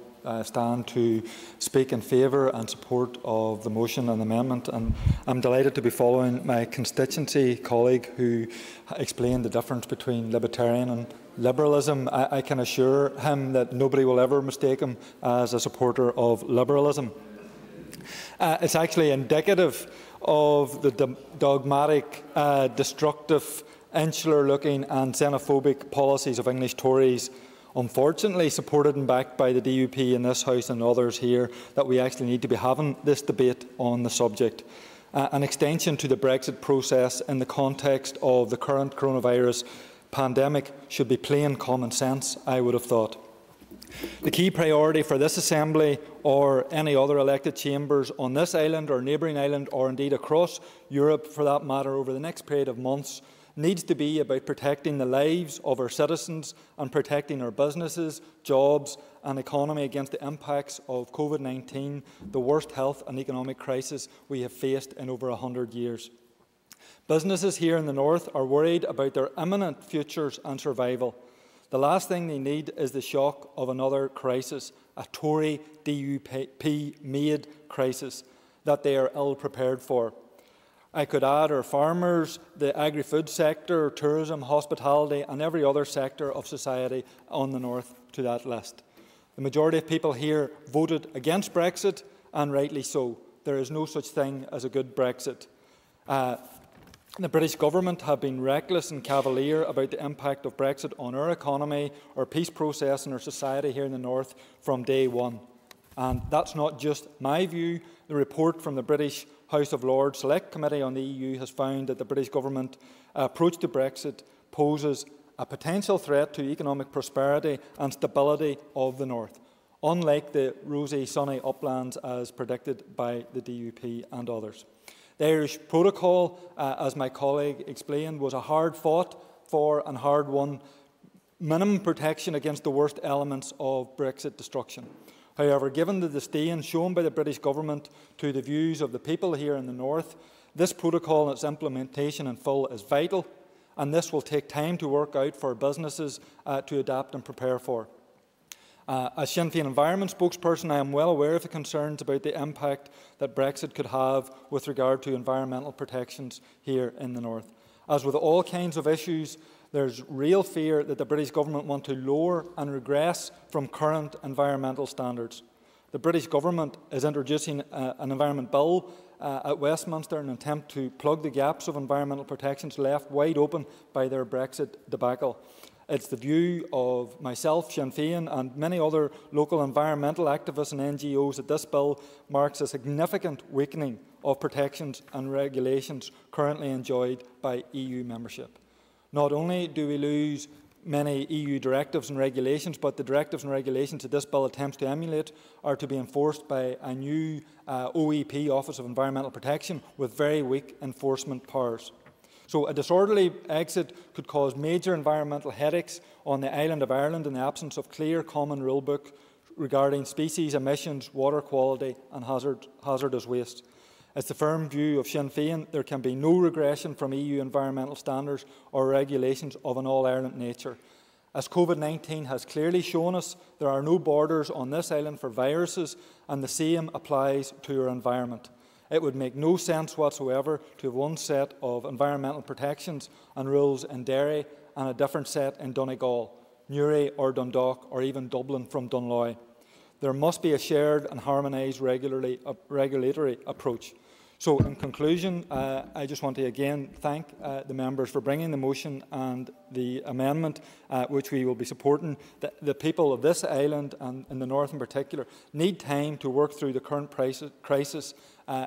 stand to speak in favour and support of the motion and amendment, and I'm delighted to be following my constituency colleague who explained the difference between libertarian and liberalism. I can assure him that nobody will ever mistake him as a supporter of liberalism. It's actually indicative of the dogmatic, destructive, insular-looking and xenophobic policies of English Tories, unfortunately supported and backed by the DUP in this House and others here, that we actually need to be having this debate on the subject. An extension to the Brexit process in the context of the current coronavirus pandemic should be plain common sense, I would have thought. The key priority for this Assembly or any other elected chambers on this island or neighbouring island, or indeed across Europe for that matter, over the next period of months needs to be about protecting the lives of our citizens and protecting our businesses, jobs and economy against the impacts of COVID-19, the worst health and economic crisis we have faced in over 100 years. Businesses here in the north are worried about their imminent futures and survival. The last thing they need is the shock of another crisis, a Tory DUP-made crisis that they are ill-prepared for. I could add our farmers, the agri-food sector, tourism, hospitality and every other sector of society on the north to that list. The majority of people here voted against Brexit, and rightly so. There is no such thing as a good Brexit. The British government have been reckless and cavalier about the impact of Brexit on our economy, our peace process and our society here in the north from day one. And that's not just my view. The report from the British House of Lords Select Committee on the EU has found that the British government approach to Brexit poses a potential threat to economic prosperity and stability of the north, unlike the rosy, sunny uplands as predicted by the DUP and others. The Irish Protocol, as my colleague explained, was a hard-fought for and hard-won minimum protection against the worst elements of Brexit destruction. However, given the disdain shown by the British government to the views of the people here in the north, this protocol and its implementation in full is vital, and this will take time to work out for businesses to adapt and prepare for. As Sinn Féin Environment spokesperson, I am well aware of the concerns about the impact that Brexit could have with regard to environmental protections here in the north. As with all kinds of issues, there is real fear that the British government want to lower and regress from current environmental standards. The British government is introducing an environment bill at Westminster in an attempt to plug the gaps of environmental protections left wide open by their Brexit debacle. It's the view of myself, Sinn Féin and many other local environmental activists and NGOs that this bill marks a significant weakening of protections and regulations currently enjoyed by EU membership. Not only do we lose many EU directives and regulations, but the directives and regulations that this bill attempts to emulate are to be enforced by a new OEP, Office of Environmental Protection, with very weak enforcement powers. So a disorderly exit could cause major environmental headaches on the island of Ireland in the absence of clear common rulebook regarding species, emissions, water quality and hazardous waste. It's the firm view of Sinn Féin there can be no regression from EU environmental standards or regulations of an all-Ireland nature. As COVID-19 has clearly shown us, there are no borders on this island for viruses, and the same applies to our environment. It would make no sense whatsoever to have one set of environmental protections and rules in Derry and a different set in Donegal, Newry or Dundalk, or even Dublin from Dunloy. There must be a shared and harmonised regulatory approach. So, in conclusion, I just want to again thank the members for bringing the motion and the amendment, which we will be supporting. The people of this island, and in the north in particular, need time to work through the current crisis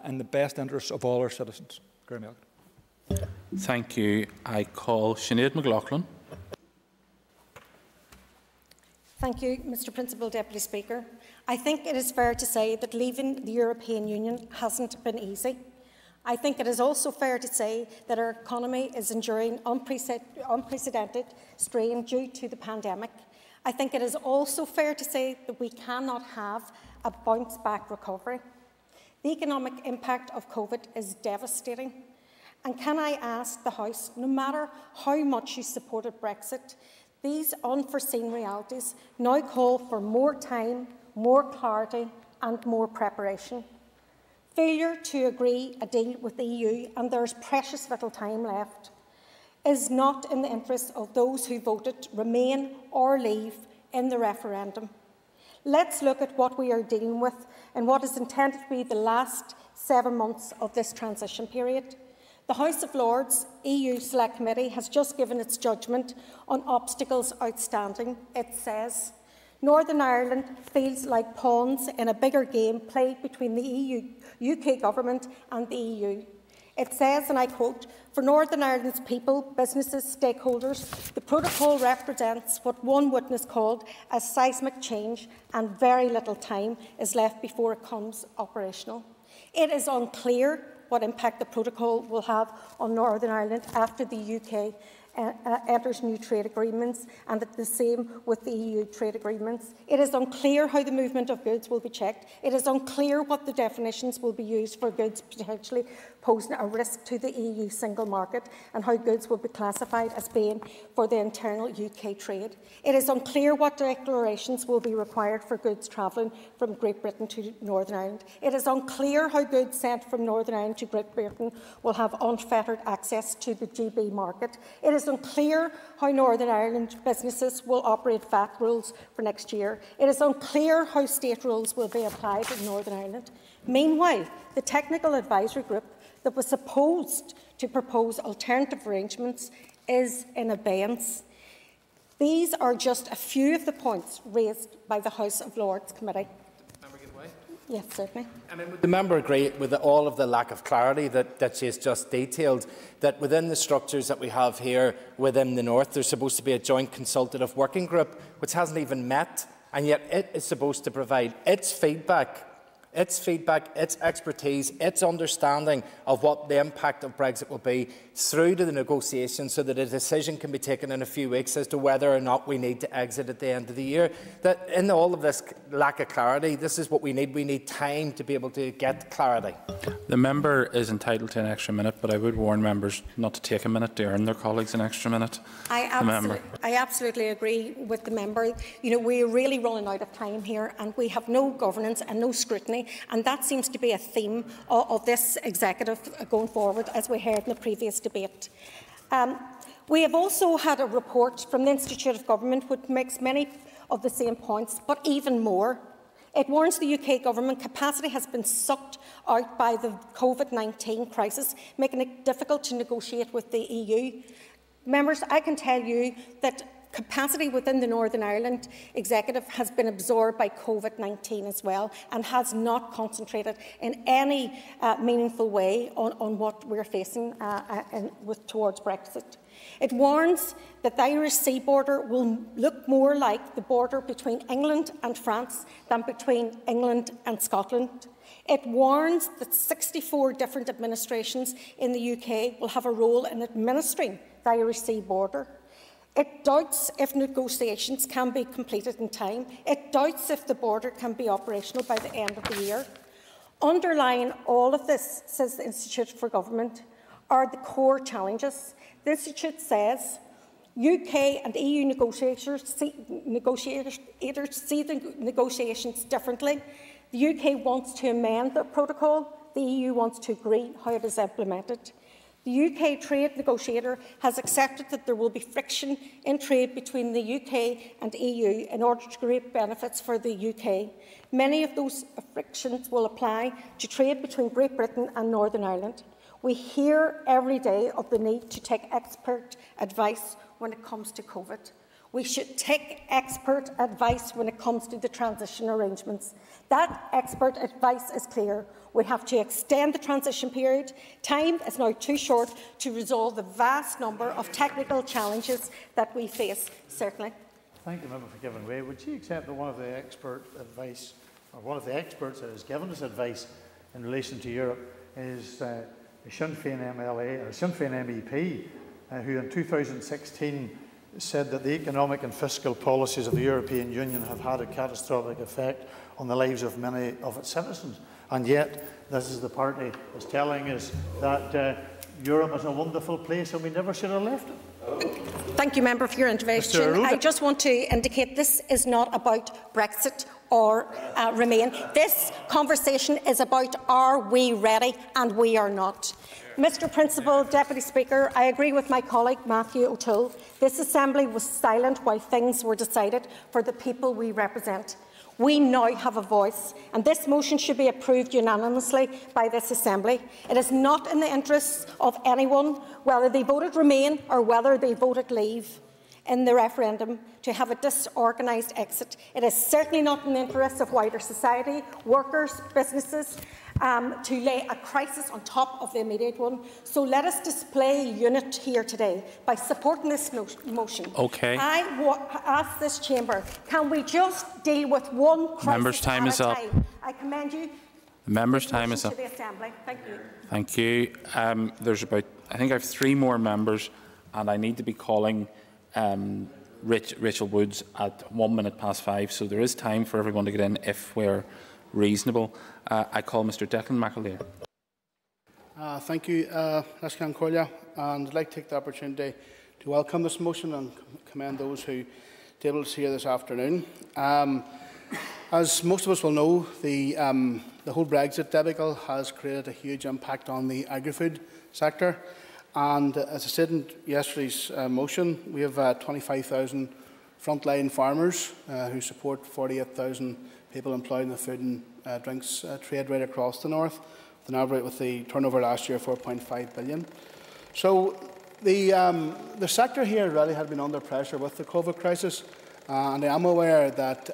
in the best interests of all our citizens. Thank you. I call Sinead McLaughlin. Thank you, Mr. Principal Deputy Speaker. I think it is fair to say that leaving the European Union hasn't been easy. I think it is also fair to say that our economy is enduring unprecedented strain due to the pandemic. I think it is also fair to say that we cannot have a bounce-back recovery. The economic impact of COVID is devastating. And can I ask the House, no matter how much you supported Brexit, these unforeseen realities now call for more time, more clarity and more preparation. Failure to agree a deal with the EU, and there is precious little time left, is not in the interest of those who voted Remain or Leave in the referendum. Let's look at what we are dealing with and what is intended to be the last 7 months of this transition period. The House of Lords EU Select Committee has just given its judgment on obstacles outstanding. It says, Northern Ireland feels like pawns in a bigger game played between the UK government and the EU. It says, and I quote, for Northern Ireland's people, businesses, stakeholders, the protocol represents what one witness called a seismic change, and very little time is left before it comes operational. It is unclear what impact the protocol will have on Northern Ireland after the UK enters new trade agreements, and the same with the EU trade agreements. It is unclear how the movement of goods will be checked. It is unclear what the definitions will be used for goods potentially posing a risk to the EU single market, and how goods will be classified as being for the internal UK trade. It is unclear what declarations will be required for goods travelling from Great Britain to Northern Ireland. It is unclear how goods sent from Northern Ireland to Great Britain will have unfettered access to the GB market. It is unclear how Northern Ireland businesses will operate VAT rules for next year. It is unclear how state rules will be applied in Northern Ireland. Meanwhile, the technical advisory group that was supposed to propose alternative arrangements is in abeyance. These are just a few of the points raised by the House of Lords Committee. Yes, certainly. I mean, would the member agree with all of the lack of clarity that she has just detailed, that within the structures that we have here within the north, there's supposed to be a joint consultative working group, which hasn't even met, and yet it is supposed to provide its feedback its feedback, its expertise, its understanding of what the impact of Brexit will be through to the negotiations so that a decision can be taken in a few weeks as to whether or not we need to exit at the end of the year. That in all of this lack of clarity, this is what we need. We need time to be able to get clarity. The member is entitled to an extra minute, but I would warn members not to take a minute to earn their colleagues an extra minute. I absolutely agree with the member. You know, we are really running out of time here, and we have no governance and no scrutiny, and that seems to be a theme of this executive going forward, as we heard in the previous debate. We have also had a report from the Institute of Government which makes many of the same points, but even more. It warns the UK government capacity has been sucked out by the COVID-19 crisis, making it difficult to negotiate with the EU. Members, I can tell you that capacity within the Northern Ireland Executive has been absorbed by COVID-19 as well, and has not concentrated in any meaningful way on what we're facing towards Brexit. It warns that the Irish sea border will look more like the border between England and France than between England and Scotland. It warns that 64 different administrations in the UK will have a role in administering the Irish sea border. It doubts if negotiations can be completed in time. It doubts if the border can be operational by the end of the year. Underlying all of this, says the Institute for Government, are the core challenges. The Institute says UK and EU negotiators see the negotiations differently. The UK wants to amend the protocol. The EU wants to agree how it is implemented. The UK trade negotiator has accepted that there will be friction in trade between the UK and EU in order to create benefits for the UK. Many of those frictions will apply to trade between Great Britain and Northern Ireland. We hear every day of the need to take expert advice when it comes to COVID. We should take expert advice when it comes to the transition arrangements. That expert advice is clear. We have to extend the transition period. Time is now too short to resolve the vast number of technical challenges that we face, certainly. Thank the member for giving way. Would she accept that one of the expert advice, or one of the experts that has given us advice in relation to Europe, is a Sinn Féin MLA, or a Sinn Féin MEP, who in 2016 said that the economic and fiscal policies of the European Union have had a catastrophic effect on the lives of many of its citizens. And yet, this is the party that's telling us that Europe is a wonderful place and we never should have left it. Thank you, Member, for your intervention. I just want to indicate this is not about Brexit or Remain. This conversation is about, are we ready? And we are not. Mr. Principal Deputy Speaker, I agree with my colleague Matthew O'Toole. This Assembly was silent while things were decided for the people we represent. We now have a voice, and this motion should be approved unanimously by this Assembly. It is not in the interests of anyone, whether they voted Remain or whether they voted Leave in the referendum, to have a disorganised exit. It is certainly not in the interests of wider society, workers, businesses, to lay a crisis on top of the immediate one. So let us display unit here today by supporting this motion. Okay. I ask this chamber, can we just deal with one crisis at a time? I commend you. The member's time is up. The Assembly. Thank you. Thank you. There's about, I think I have three more members, and I need to be calling Rachel Woods at 5:01, so there is time for everyone to get in if we're reasonable. I call Mr. Declan McAleer. Thank you, Ashkan Corlia, and I'd like to take the opportunity to welcome this motion and commend those who tabled us here this afternoon. As most of us will know, the whole Brexit debacle has created a huge impact on the agri-food sector. And as I said in yesterday's motion, we have 25,000 frontline farmers who support 48,000 people employed in the food and drinks trade right across the north, with the turnover last year £4.5 billion. So the sector here really had been under pressure with the COVID crisis, and I am aware that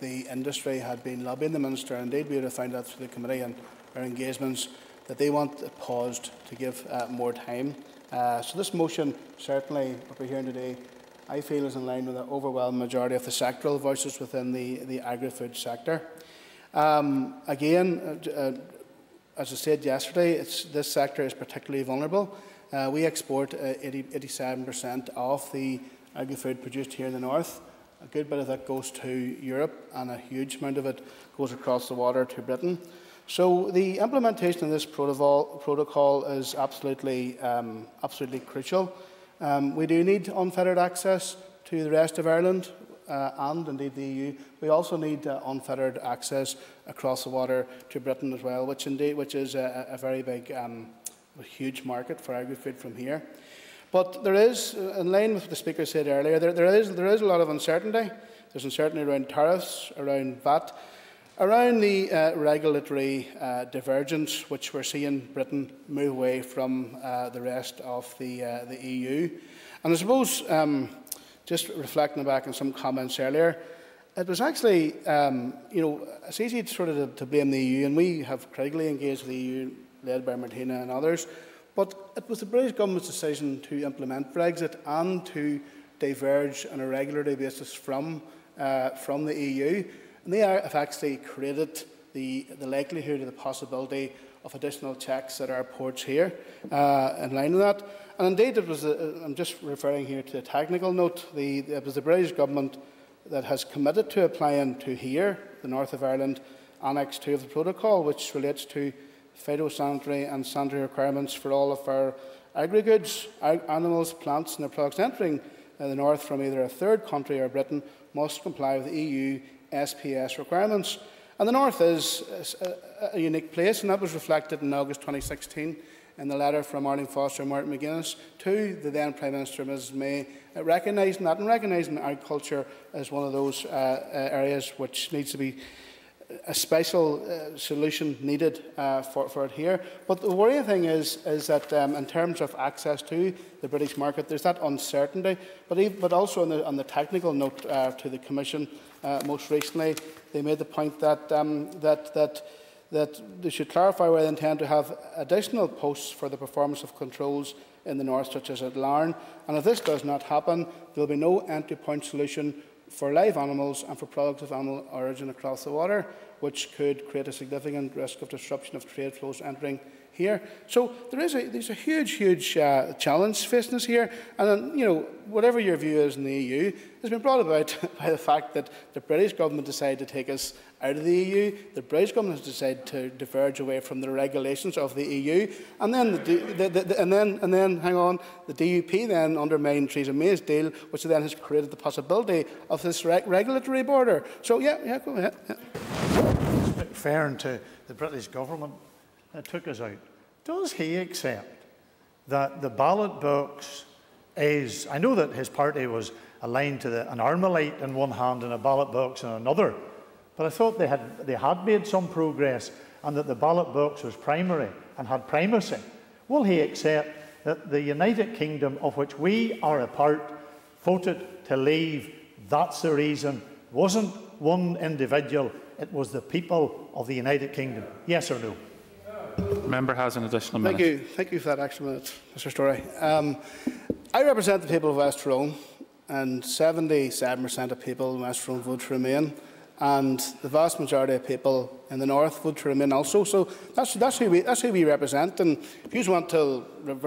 the industry had been lobbying the Minister. Indeed, we would have found out through the committee and our engagements that they want it paused to give more time. So this motion, certainly, what we're hearing today, I feel is in line with the overwhelming majority of the sectoral voices within the agri-food sector. Again, as I said yesterday, this sector is particularly vulnerable. We export 87% of the agri-food produced here in the north. A good bit of that goes to Europe, and a huge amount of it goes across the water to Britain. So the implementation of this protocol is absolutely crucial. We do need unfettered access to the rest of Ireland and indeed the EU. We also need unfettered access across the water to Britain as well, which is a very big, huge market for agri-food from here. But there is, in line with what the Speaker said earlier, there is a lot of uncertainty. There's uncertainty around tariffs, around VAT, around the regulatory divergence, which we're seeing Britain move away from the rest of the EU. And I suppose, just reflecting back on some comments earlier, it was actually, it's easy to blame the EU, and we have critically engaged with the EU, led by Martina and others. But it was the British government's decision to implement Brexit and to diverge on a regulatory basis from the EU, and they have actually created the likelihood or the possibility of additional checks at our ports here in line with that. And indeed, it was I'm just referring here to a technical note. It was the British government that has committed to applying to here, the north of Ireland, Annex 2 of the protocol, which relates to phytosanitary and sanitary requirements for all of our agri-goods. Animals, plants and their products entering the north from either a third country or Britain must comply with EU SPS requirements. And the north is a unique place, and that was reflected in August 2016 in the letter from Arlene Foster and Martin McGuinness to the then Prime Minister, Mrs May, recognising that and recognising agriculture as one of those areas which needs to be a special solution needed for it here. But the worrying thing is that in terms of access to the British market, there's that uncertainty. But also on the technical note to the Commission, most recently, they made the point that, that they should clarify whether they intend to have additional posts for the performance of controls in the north, such as at Larne. And if this does not happen, there will be no entry-point solution for live animals and for products of animal origin across the water, which could create a significant risk of disruption of trade flows entering here. So there's a huge, huge challenge facing us here. And whatever your view is in the EU, it's been brought about by the fact that the British government decided to take us out of the EU. The British government has decided to diverge away from the regulations of the EU, and then the DUP then undermined Theresa May's deal, which then has created the possibility of this regulatory border. So yeah, go ahead. Yeah. Fair to the British government that took us out. Does he accept that the ballot box is... I know that his party was aligned to an Armalite in one hand and a ballot box in another, but I thought they had made some progress and that the ballot box was primary and had primacy. Will he accept that the United Kingdom, of which we are a part, voted to leave? That's the reason. It wasn't one individual, it was the people of the United Kingdom. Yes or no? Member has an additional minute. Thank you for that extra minute, Mr Storey. I represent the people of West Rome, and 77% of people in West Rome vote to remain, and the vast majority of people in the north vote to remain also. So that's who we represent. And if you want to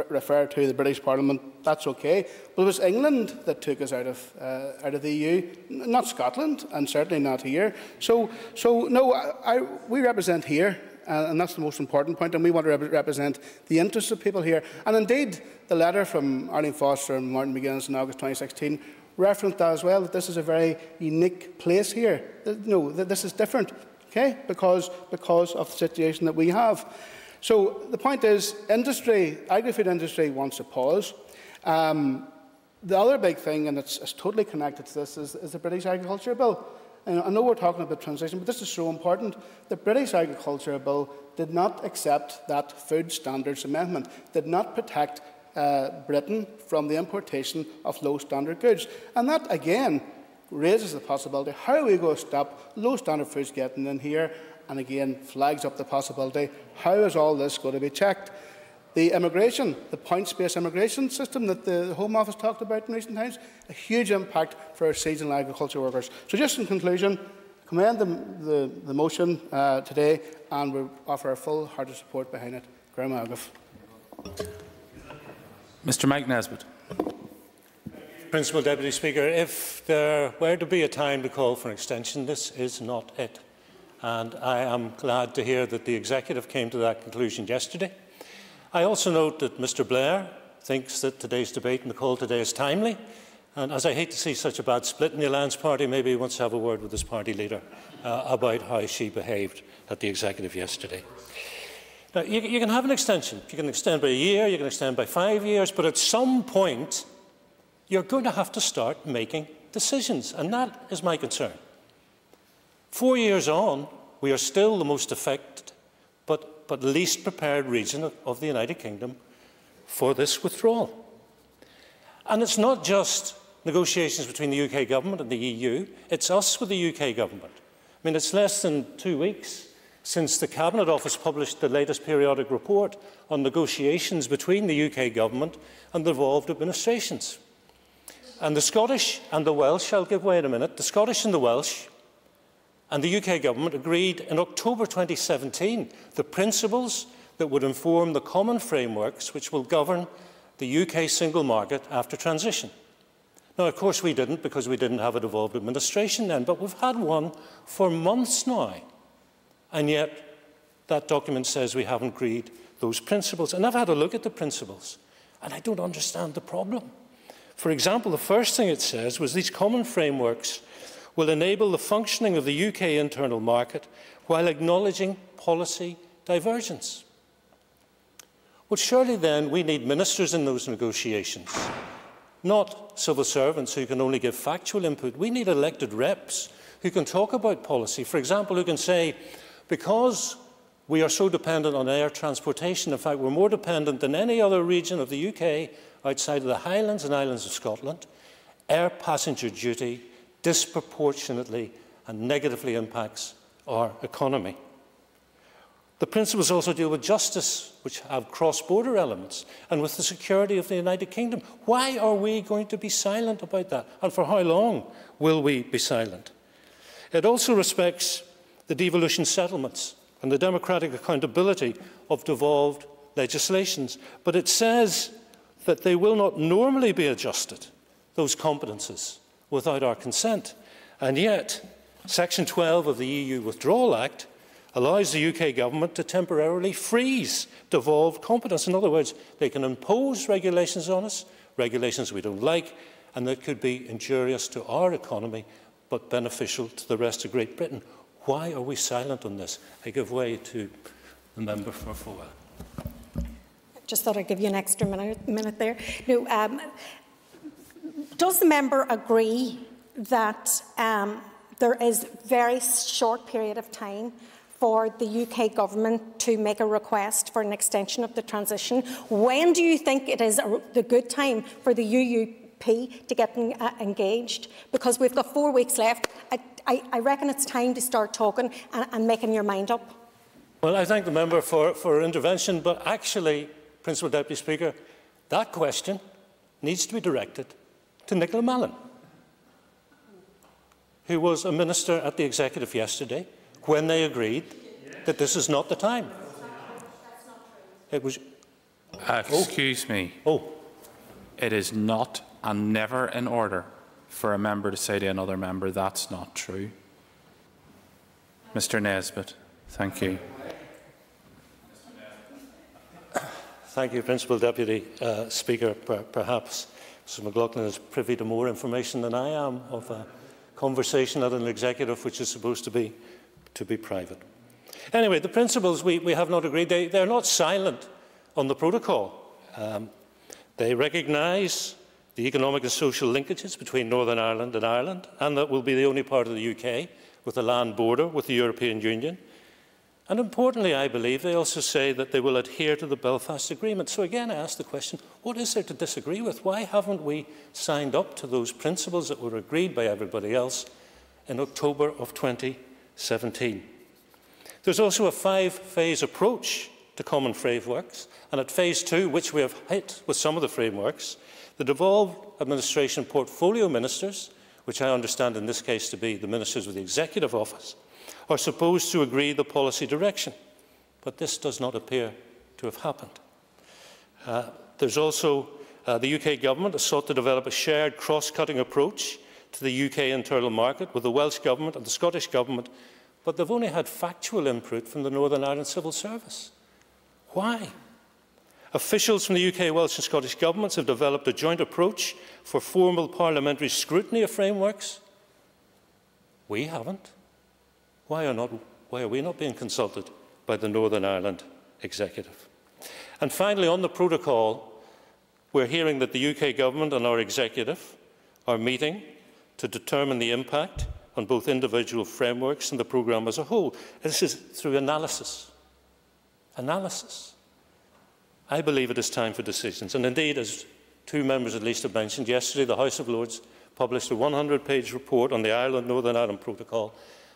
refer to the British Parliament, that's okay. But it was England that took us out of the EU, not Scotland, and certainly not here. So no, we represent here. And that's the most important point, and we want to represent the interests of people here. And indeed, the letter from Arlene Foster and Martin McGuinness in August 2016 referenced that as well, that this is a very unique place here. No, this is different, okay? Because of the situation that we have. So the point is, industry, agri-food industry wants a pause. The other big thing, and it's totally connected to this, is the British Agriculture Bill. I know we're talking about transition, but this is so important. The British Agriculture Bill did not accept that Food Standards Amendment, did not protect Britain from the importation of low-standard goods. And that, again, raises the possibility, how are we going to stop low-standard foods getting in here? And again, flags up the possibility, how is all this going to be checked? The immigration, the points-based immigration system that the Home Office talked about in recent times, a huge impact for our seasonal agriculture workers. So just in conclusion, commend the motion today, and we offer our full-hearted support behind it. Mr. Mike Nesbitt. Principal Deputy Speaker, if there were to be a time to call for an extension, this is not it. And I am glad to hear that the Executive came to that conclusion yesterday. I also note that Mr. Blair thinks that today's debate and the call today is timely. And as I hate to see such a bad split in the Alliance Party, maybe he wants to have a word with his party leader about how she behaved at the Executive yesterday. Now, you can have an extension. You can extend by a year, you can extend by 5 years, but at some point you're going to have to start making decisions, and that is my concern. 4 years on, we are still the most affected but least prepared region of the United Kingdom for this withdrawal. And it's not just negotiations between the UK government and the EU, it's us with the UK government. I mean, it's less than 2 weeks since the Cabinet Office published the latest periodic report on negotiations between the UK government and the involved administrations. And the Scottish and the Welsh, I'll give way in a minute, the Scottish and the Welsh and the UK government agreed in October 2017 the principles that would inform the common frameworks which will govern the UK single market after transition. Now, of course, we didn't, because we didn't have a devolved administration then, but we've had one for months now. And yet, that document says we haven't agreed those principles. And I've had a look at the principles, and I don't understand the problem. For example, the first thing it says was these common frameworks will enable the functioning of the UK internal market while acknowledging policy divergence. Well, surely then we need ministers in those negotiations, not civil servants who can only give factual input. We need elected reps who can talk about policy. For example, who can say, because we are so dependent on air transportation, in fact, we're more dependent than any other region of the UK outside of the Highlands and Islands of Scotland, air passenger duty disproportionately and negatively impacts our economy. The principles also deal with justice, which have cross-border elements, and with the security of the United Kingdom. Why are we going to be silent about that? And for how long will we be silent? It also respects the devolution settlements and the democratic accountability of devolved legislations. But it says that they will not normally be adjusted, those competences, without our consent. And yet, Section 12 of the EU Withdrawal Act allows the UK government to temporarily freeze devolved competence. In other words, they can impose regulations on us, regulations we don't like, and that could be injurious to our economy, but beneficial to the rest of Great Britain. Why are we silent on this? I give way to the member for Fowell. Just thought I'd give you an extra minute there. No, does the member agree that there is a very short period of time for the UK government to make a request for an extension of the transition? When do you think it is the good time for the UUP to get engaged? Because we've got 4 weeks left. I reckon it's time to start talking and making your mind up. Well, I thank the member for her intervention, but actually, Principal Deputy Speaker, that question needs to be directed to Nicola Mallon, who was a minister at the Executive yesterday, when they agreed that this is not the time. It was... Excuse me. Oh. It is not and never in order for a member to say to another member, that's not true. Mr. Nesbitt, thank you. Thank you, Principal Deputy Speaker. Perhaps Mr. McLaughlin is privy to more information than I am of a conversation at an executive which is supposed to be private. Anyway, the principles we have not agreed, they're not silent on the protocol. They recognise the economic and social linkages between Northern Ireland and Ireland, and that will be the only part of the UK with a land border with the European Union. And importantly, I believe, they also say that they will adhere to the Belfast Agreement. So again, I ask the question, what is there to disagree with? Why haven't we signed up to those principles that were agreed by everybody else in October of 2017. There's also a five-phase approach to common frameworks, and at phase two, which we have hit with some of the frameworks, the devolved administration portfolio ministers which I understand in this case to be the ministers with the Executive Office, are supposed to agree the policy direction, but this does not appear to have happened. There's also the UK Government has sought to develop a shared cross-cutting approach to the UK internal market with the Welsh Government and the Scottish Government, but they've only had factual input from the Northern Ireland Civil Service. Why? Officials from the UK, Welsh and Scottish governments have developed a joint approach for formal parliamentary scrutiny of frameworks. We haven't. Why are we not being consulted by the Northern Ireland Executive? And finally, on the protocol, we're hearing that the UK government and our executive are meeting to determine the impact on both individual frameworks and the programme as a whole. This is through analysis. Analysis. I believe it is time for decisions. And indeed, as two members at least have mentioned, yesterday the House of Lords published a 100-page report on the Ireland-Northern Ireland Protocol,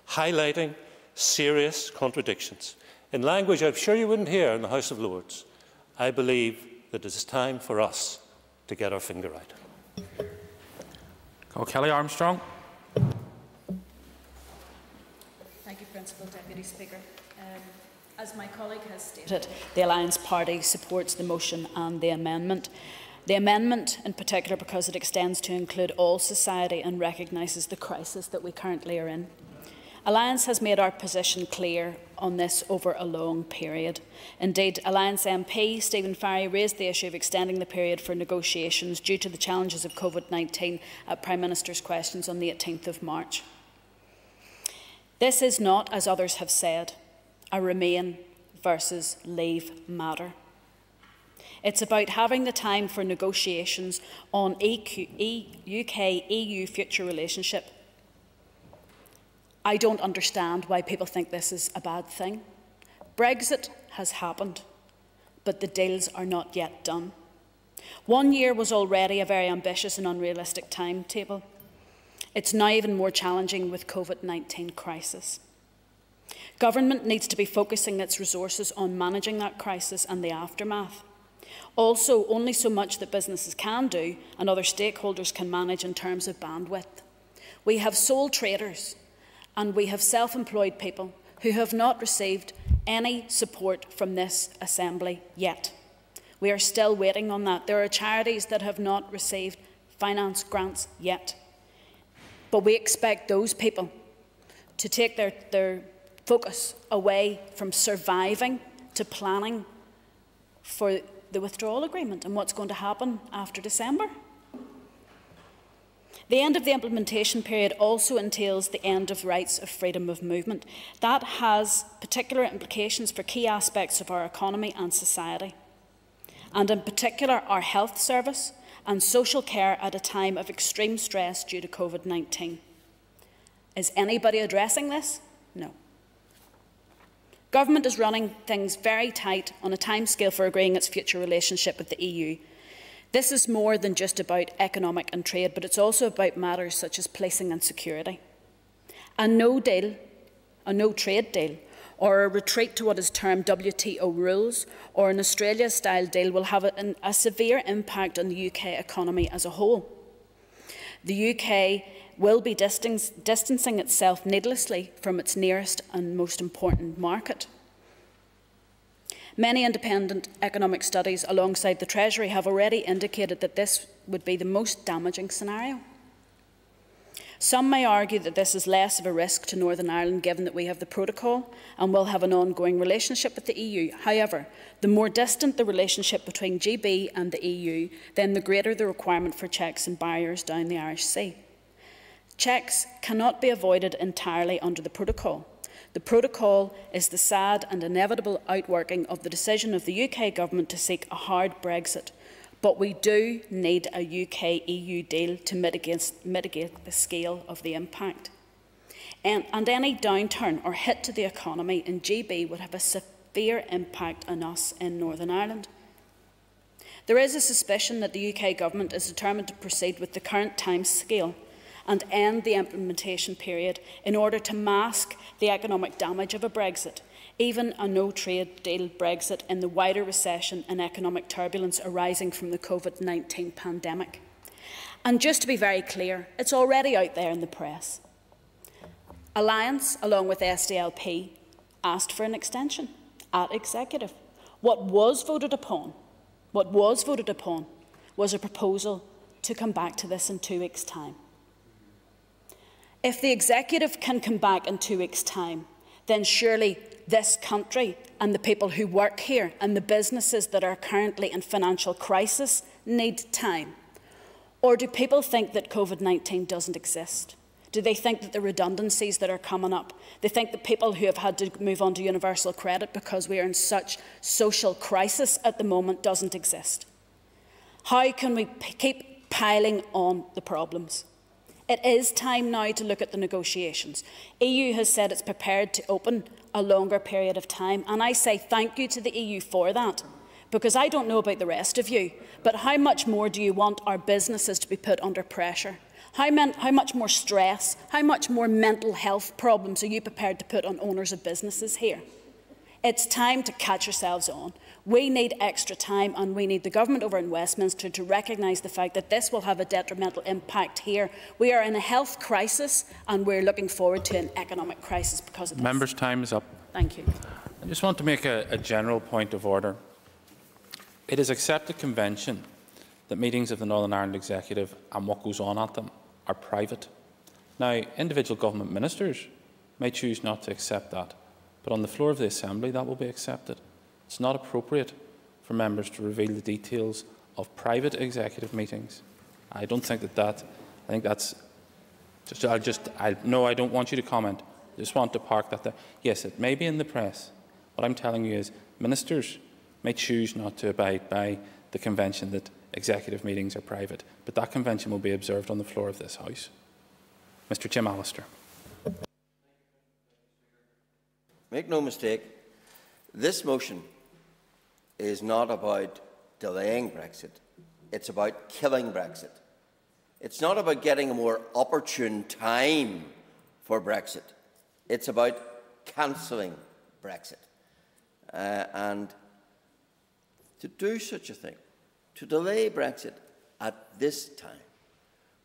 highlighting serious contradictions. In language I'm sure you wouldn't hear in the House of Lords, I believe that it is time for us to get our finger right. Call Kelly Armstrong. Thank you, Principal Deputy Speaker. As my colleague has stated, the Alliance Party supports the motion and the amendment. The amendment, in particular, because it extends to include all society and recognises the crisis that we currently are in. Alliance has made our position clear on this over a long period. Indeed, Alliance MP Stephen Farry raised the issue of extending the period for negotiations due to the challenges of COVID-19 at Prime Minister's questions on the 18th of March. This is not, as others have said, a Remain versus Leave matter. It's about having the time for negotiations on UK-EU future relationship. I don't understand why people think this is a bad thing. Brexit has happened, but the deals are not yet done. 1 year was already a very ambitious and unrealistic timetable. It's now even more challenging with COVID-19 crisis. Government needs to be focusing its resources on managing that crisis and the aftermath. Also, only so much that businesses can do and other stakeholders can manage in terms of bandwidth. We have sole traders and we have self-employed people who have not received any support from this Assembly yet. We are still waiting on that. There are charities that have not received finance grants yet. But we expect those people to take their focus away from surviving to planning for the withdrawal agreement and what's going to happen after December. The end of the implementation period also entails the end of rights of freedom of movement. That has particular implications for key aspects of our economy and society, and in particular our health service and social care at a time of extreme stress due to COVID-19. Is anybody addressing this? No. Government is running things very tight on a timescale for agreeing its future relationship with the EU. This is more than just about economic and trade, but it's also about matters such as policing and security. A no deal, a no trade deal, or a retreat to what is termed WTO rules, or an Australia-style deal will have a severe impact on the UK economy as a whole. The UK will be distancing itself needlessly from its nearest and most important market. Many independent economic studies alongside the Treasury have already indicated that this would be the most damaging scenario. Some may argue that this is less of a risk to Northern Ireland given that we have the protocol and will have an ongoing relationship with the EU. However, the more distant the relationship between GB and the EU, then the greater the requirement for checks and barriers down the Irish Sea. Checks cannot be avoided entirely under the protocol. The protocol is the sad and inevitable outworking of the decision of the UK government to seek a hard Brexit, but we do need a UK-EU deal to mitigate the scale of the impact. And any downturn or hit to the economy in GB would have a severe impact on us in Northern Ireland. There is a suspicion that the UK government is determined to proceed with the current time scale and end the implementation period in order to mask the economic damage of a Brexit, even a no-trade deal Brexit, in the wider recession and economic turbulence arising from the COVID-19 pandemic. And just to be very clear, it's already out there in the press. Alliance, along with SDLP, asked for an extension at executive. What was voted upon was a proposal to come back to this in 2 weeks' time. If the executive can come back in 2 weeks' time, then surely this country and the people who work here and the businesses that are currently in financial crisis need time. Or do people think that COVID-19 doesn't exist? Do they think that the redundancies that are coming up, they think that people who have had to move on to universal credit because we are in such social crisis at the moment doesn't exist? How can we keep piling on the problems? It is time now to look at the negotiations. EU has said it's prepared to open a longer period of time, and I say thank you to the EU for that, because I don't know about the rest of you, but how much more do you want our businesses to be put under pressure? How much more stress, how much more mental health problems are you prepared to put on owners of businesses here? It's time to catch yourselves on. We need extra time, and we need the government over in Westminster to recognise the fact that this will have a detrimental impact here. We are in a health crisis, and we're looking forward to an economic crisis because of this. Members, time is up. Thank you. I just want to make a general point of order. It is accepted convention that meetings of the Northern Ireland Executive and what goes on at them are private. Now, individual government ministers may choose not to accept that, but on the floor of the Assembly that will be accepted. It's not appropriate for members to reveal the details of private executive meetings. I don't think that I think that's just, no, I don't want you to comment. I just want to park that there. Yes, it may be in the press. What I'm telling you is ministers may choose not to abide by the convention that executive meetings are private, but that convention will be observed on the floor of this House. Mr. Jim Allister. Make no mistake, this motion is not about delaying Brexit, it's about killing Brexit. It's not about getting a more opportune time for Brexit, it's about cancelling Brexit. And to do such a thing, to delay Brexit at this time,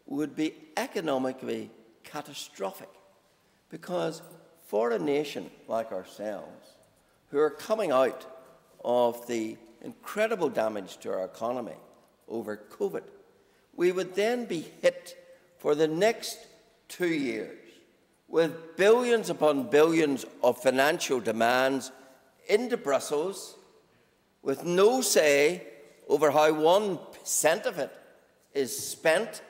would be economically catastrophic, because for a nation like ourselves, who are coming out of the incredible damage to our economy over COVID, we would then be hit for the next 2 years with billions upon billions of financial demands into Brussels, with no say over how 1% of it is spent.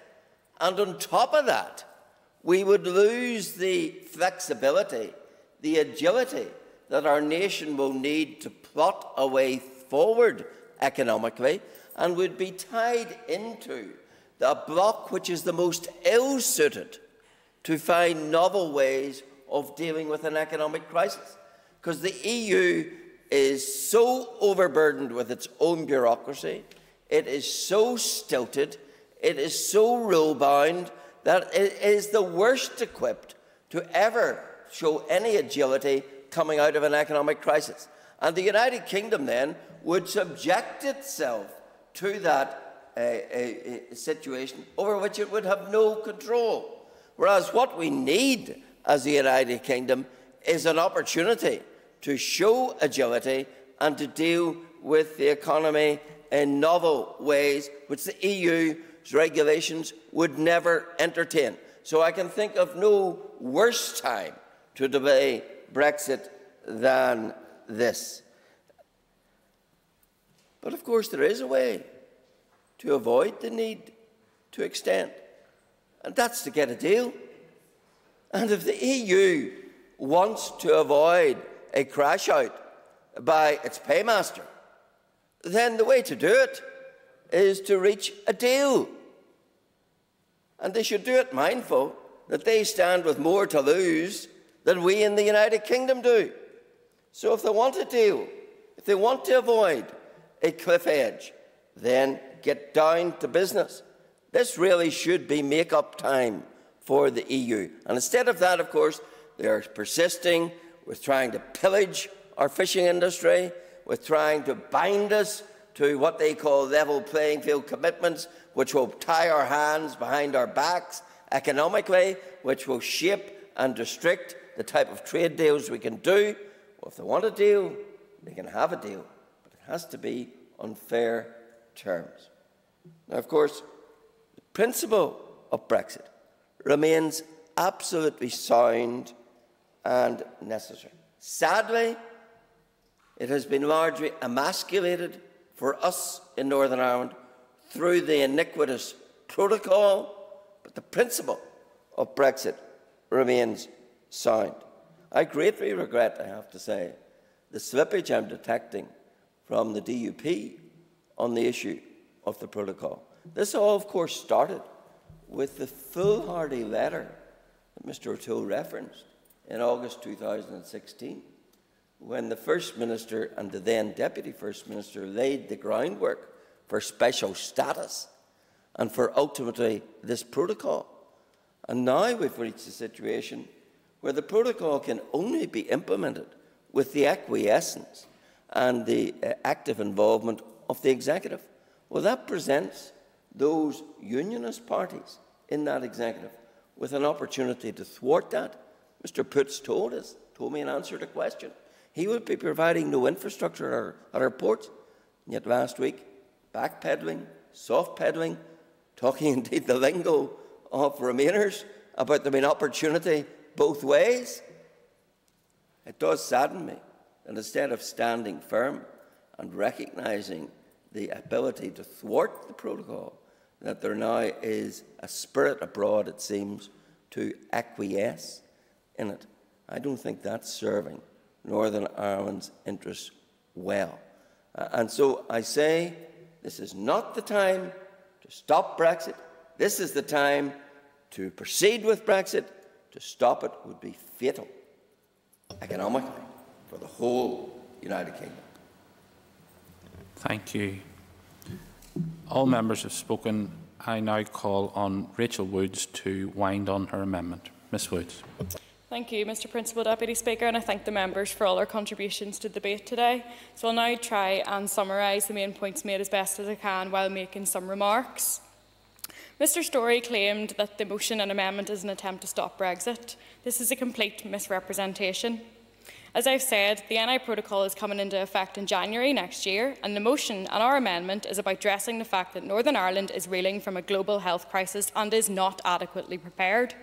And on top of that, we would lose the flexibility, the agility that our nation will need to plot a way forward economically, and would be tied into the bloc which is the most ill-suited to find novel ways of dealing with an economic crisis. Because the EU is so overburdened with its own bureaucracy, it is so stilted, it is so rule-bound, that it is the worst equipped to ever show any agility coming out of an economic crisis. And the United Kingdom then would subject itself to that situation over which it would have no control. Whereas what we need as the United Kingdom is an opportunity to show agility and to deal with the economy in novel ways, which the EU's regulations would never entertain. So I can think of no worse time to delay Brexit than this. But of course there is a way to avoid the need to extend, and that's to get a deal. And if the EU wants to avoid a crash out by its paymaster, then the way to do it is to reach a deal. And they should do it mindful that they stand with more to lose than we in the United Kingdom do. So if they want a deal, if they want to avoid a cliff edge, then get down to business. This really should be make-up time for the EU. And instead of that, of course, they are persisting with trying to pillage our fishing industry, with trying to bind us to what they call level playing field commitments, which will tie our hands behind our backs economically, which will shape and restrict the type of trade deals we can do. Well, if they want a deal, they can have a deal, but it has to be on fair terms. Now, of course, the principle of Brexit remains absolutely sound and necessary. Sadly, it has been largely emasculated for us in Northern Ireland through the iniquitous protocol, but the principle of Brexit remains sound. I greatly regret, I have to say, the slippage I'm detecting from the DUP on the issue of the protocol. This all, of course, started with the foolhardy letter that Mr O'Toole referenced in August 2016, when the First Minister and the then Deputy First Minister laid the groundwork for special status and for ultimately this protocol. And now we've reached a situation where the protocol can only be implemented with the acquiescence and the active involvement of the executive. Well, that presents those unionist parties in that executive with an opportunity to thwart that. Mr Poots told me in answer to a question, he would be providing no infrastructure at our ports. And yet last week, backpedalling, soft-pedalling, talking indeed the lingo of Remainers about there being opportunity both ways. It does sadden me that instead of standing firm and recognising the ability to thwart the protocol, that there now is a spirit abroad, it seems, to acquiesce in it. I don't think that's serving Northern Ireland's interests well. And so I say this is not the time to stop Brexit. This is the time to proceed with Brexit. To stop it would be fatal economically for the whole United Kingdom. Thank you. All members have spoken. I now call on Rachel Woods to wind on her amendment. Ms Woods. Thank you, Mr Principal Deputy Speaker, and I thank the members for all their contributions to the debate today. So I'll now try and summarise the main points made as best as I can while making some remarks. Mr Storey claimed that the motion and amendment is an attempt to stop Brexit. This is a complete misrepresentation. As I've said, the NI Protocol is coming into effect in January next year, and the motion and our amendment is about addressing the fact that Northern Ireland is reeling from a global health crisis and is not adequately prepared.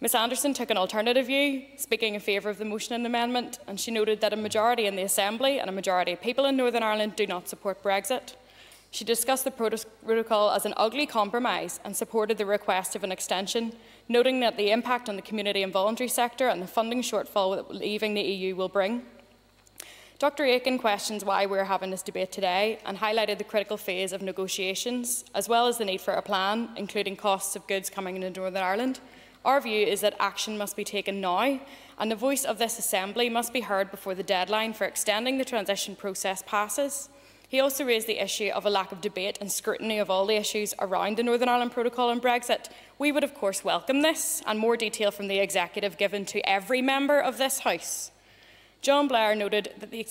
Ms Anderson took an alternative view, speaking in favour of the motion and amendment, and she noted that a majority in the Assembly and a majority of people in Northern Ireland do not support Brexit. She discussed the protocol as an ugly compromise and supported the request of an extension, noting that the impact on the community and voluntary sector and the funding shortfall that leaving the EU will bring. Dr Aiken questions why we are having this debate today and highlighted the critical phase of negotiations, as well as the need for a plan, including costs of goods coming into Northern Ireland. Our view is that action must be taken now, and the voice of this Assembly must be heard before the deadline for extending the transition process passes. He also raised the issue of a lack of debate and scrutiny of all the issues around the Northern Ireland Protocol and Brexit. We would, of course, welcome this, and more detail from the Executive given to every member of this House. John Blair noted that the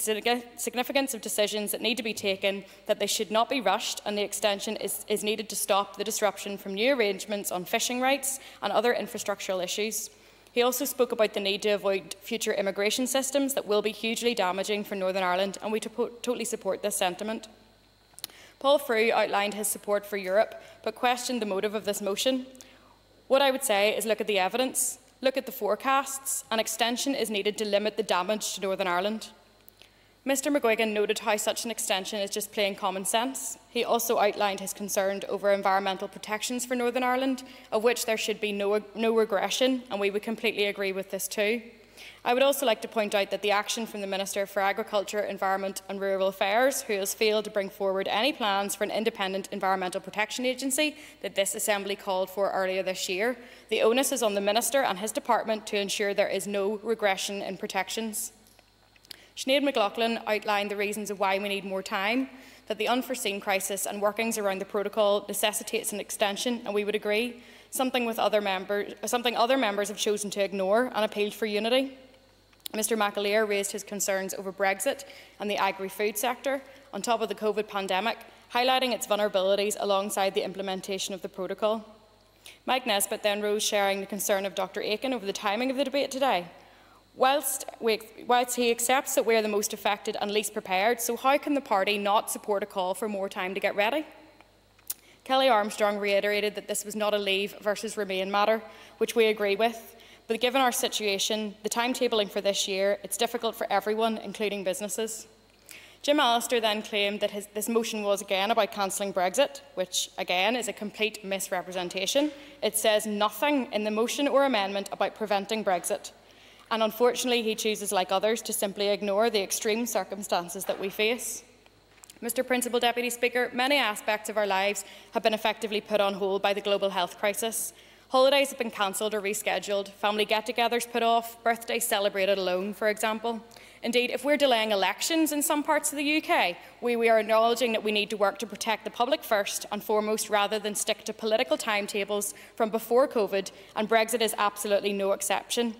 significance of decisions that need to be taken, that they should not be rushed, and the extension is needed to stop the disruption from new arrangements on fishing rights and other infrastructural issues. He also spoke about the need to avoid future immigration systems that will be hugely damaging for Northern Ireland, and we totally support this sentiment. Paul Frew outlined his support for Europe, but questioned the motive of this motion. What I would say is look at the evidence. Look at the forecasts. An extension is needed to limit the damage to Northern Ireland. Mr McGuigan noted how such an extension is just plain common sense. He also outlined his concern over environmental protections for Northern Ireland, of which there should be no regression, and we would completely agree with this too. I would also like to point out that the action from the Minister for Agriculture, Environment and Rural Affairs, who has failed to bring forward any plans for an independent environmental protection agency that this Assembly called for earlier this year. The onus is on the Minister and his department to ensure there is no regression in protections. Sinead McLaughlin outlined the reasons of why we need more time, that the unforeseen crisis and workings around the protocol necessitates an extension, and we would agree. Something other members have chosen to ignore, and appealed for unity. Mr McAleer raised his concerns over Brexit and the agri-food sector, on top of the COVID pandemic, highlighting its vulnerabilities alongside the implementation of the protocol. Mike Nesbitt then rose, sharing the concern of Dr Aiken over the timing of the debate today. Whilst he accepts that we are the most affected and least prepared, so how can the party not support a call for more time to get ready? Kelly Armstrong reiterated that this was not a Leave versus Remain matter, which we agree with, but given our situation, the timetabling for this year, it's difficult for everyone, including businesses. Jim Allister then claimed that this motion was again about cancelling Brexit, which again is a complete misrepresentation. It says nothing in the motion or amendment about preventing Brexit. And unfortunately, he chooses, like others, to simply ignore the extreme circumstances that we face. Mr. Principal Deputy Speaker, many aspects of our lives have been effectively put on hold by the global health crisis. Holidays have been cancelled or rescheduled, family get-togethers put off, birthdays celebrated alone, for example. Indeed, if we're delaying elections in some parts of the UK, we are acknowledging that we need to work to protect the public first and foremost, rather than stick to political timetables from before COVID, and Brexit is absolutely no exception.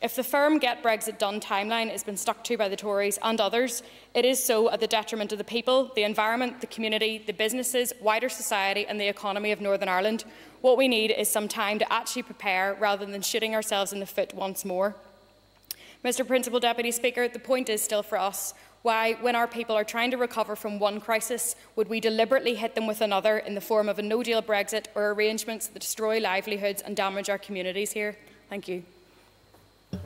If the firm Get Brexit Done timeline has been stuck to by the Tories and others, it is so at the detriment of the people, the environment, the community, the businesses, wider society and the economy of Northern Ireland. What we need is some time to actually prepare, rather than shooting ourselves in the foot once more. Mr. Principal Deputy Speaker, the point is still for us. Why, when our people are trying to recover from one crisis, would we deliberately hit them with another in the form of a no-deal Brexit or arrangements that destroy livelihoods and damage our communities here? Thank you.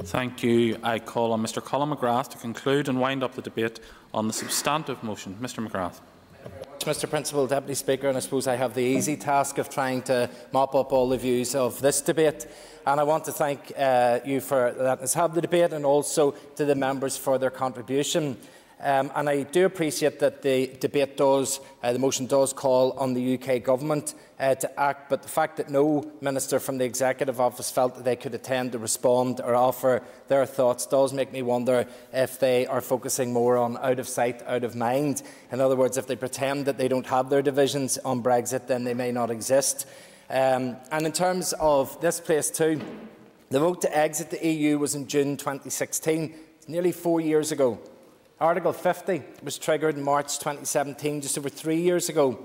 Thank you. I call on Mr. Colin McGrath to conclude and wind up the debate on the substantive motion. Mr. McGrath. Mr. Principal Deputy Speaker, and I suppose I have the easy task of trying to mop up all the views of this debate. And I want to thank you for letting us have the debate, and also to the members for their contribution. And I do appreciate that the debate does, the motion does call on the UK Government to act, but the fact that no minister from the Executive Office felt that they could attend to respond or offer their thoughts does make me wonder if they are focusing more on out of sight, out of mind. In other words, if they pretend that they don't have their divisions on Brexit, then they may not exist. And in terms of this place too, the vote to exit the EU was in June 2016. It's nearly 4 years ago. Article 50 was triggered in March 2017, just over 3 years ago.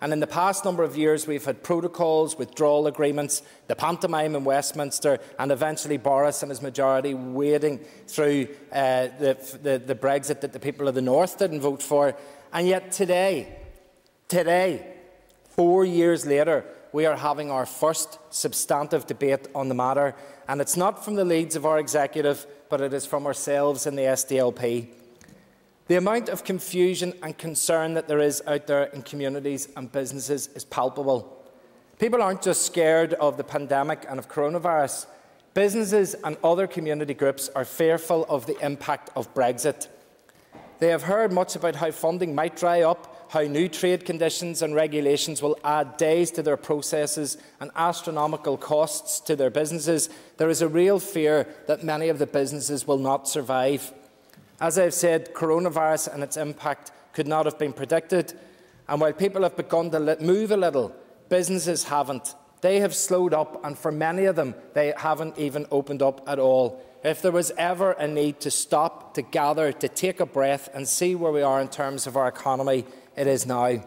And in the past number of years, we've had protocols, withdrawal agreements, the pantomime in Westminster, and eventually Boris and his majority wading through the Brexit that the people of the North didn't vote for. And yet today, 4 years later, we are having our first substantive debate on the matter. And it's not from the leads of our executive, but it is from ourselves in the SDLP. The amount of confusion and concern that there is out there in communities and businesses is palpable. People aren't just scared of the pandemic and of coronavirus. Businesses and other community groups are fearful of the impact of Brexit. They have heard much about how funding might dry up, how new trade conditions and regulations will add days to their processes and astronomical costs to their businesses. There is a real fear that many of the businesses will not survive. As I have said, coronavirus and its impact could not have been predicted, and while people have begun to move a little, businesses haven't. They have slowed up, and for many of them, they haven't even opened up at all. If there was ever a need to stop, to gather, to take a breath and see where we are in terms of our economy, it is now.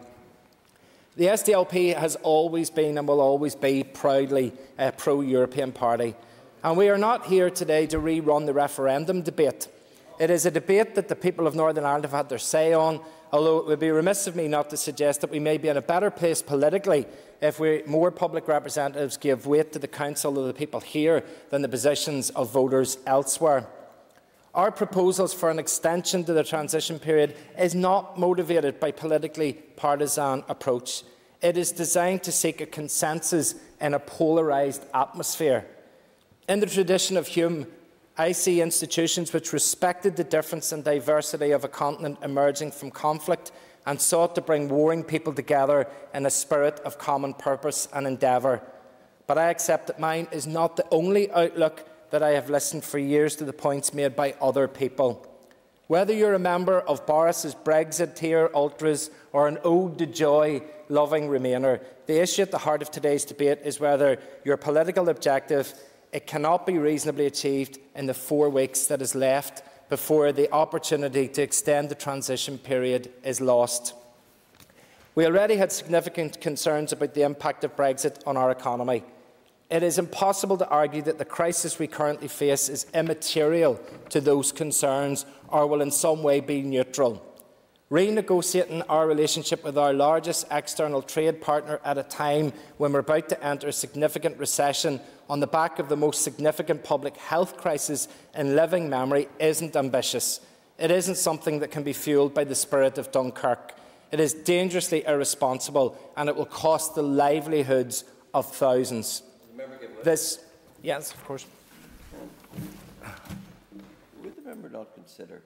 The SDLP has always been and will always be proudly a pro-European party, and we are not here today to rerun the referendum debate. It is a debate that the people of Northern Ireland have had their say on, although it would be remiss of me not to suggest that we may be in a better place politically if more public representatives give weight to the counsel of the people here than the positions of voters elsewhere. Our proposals for an extension to the transition period is not motivated by a politically partisan approach. It is designed to seek a consensus in a polarised atmosphere. In the tradition of Hume, I see institutions which respected the difference and diversity of a continent emerging from conflict and sought to bring warring people together in a spirit of common purpose and endeavour. But I accept that mine is not the only outlook, that I have listened for years to the points made by other people. Whether you're a member of Boris's Brexiteer ultras or an ode to joy-loving Remainer, the issue at the heart of today's debate is whether your political objective. It cannot be reasonably achieved in the 4 weeks that is left before the opportunity to extend the transition period is lost. We already had significant concerns about the impact of Brexit on our economy. It is impossible to argue that the crisis we currently face is immaterial to those concerns or will in some way be neutral. Renegotiating our relationship with our largest external trade partner at a time when we're about to enter a significant recession on the back of the most significant public health crisis in living memory isn't ambitious. It isn't something that can be fuelled by the spirit of Dunkirk. It is dangerously irresponsible and it will cost the livelihoods of thousands. Yes, of course. Would the member not consider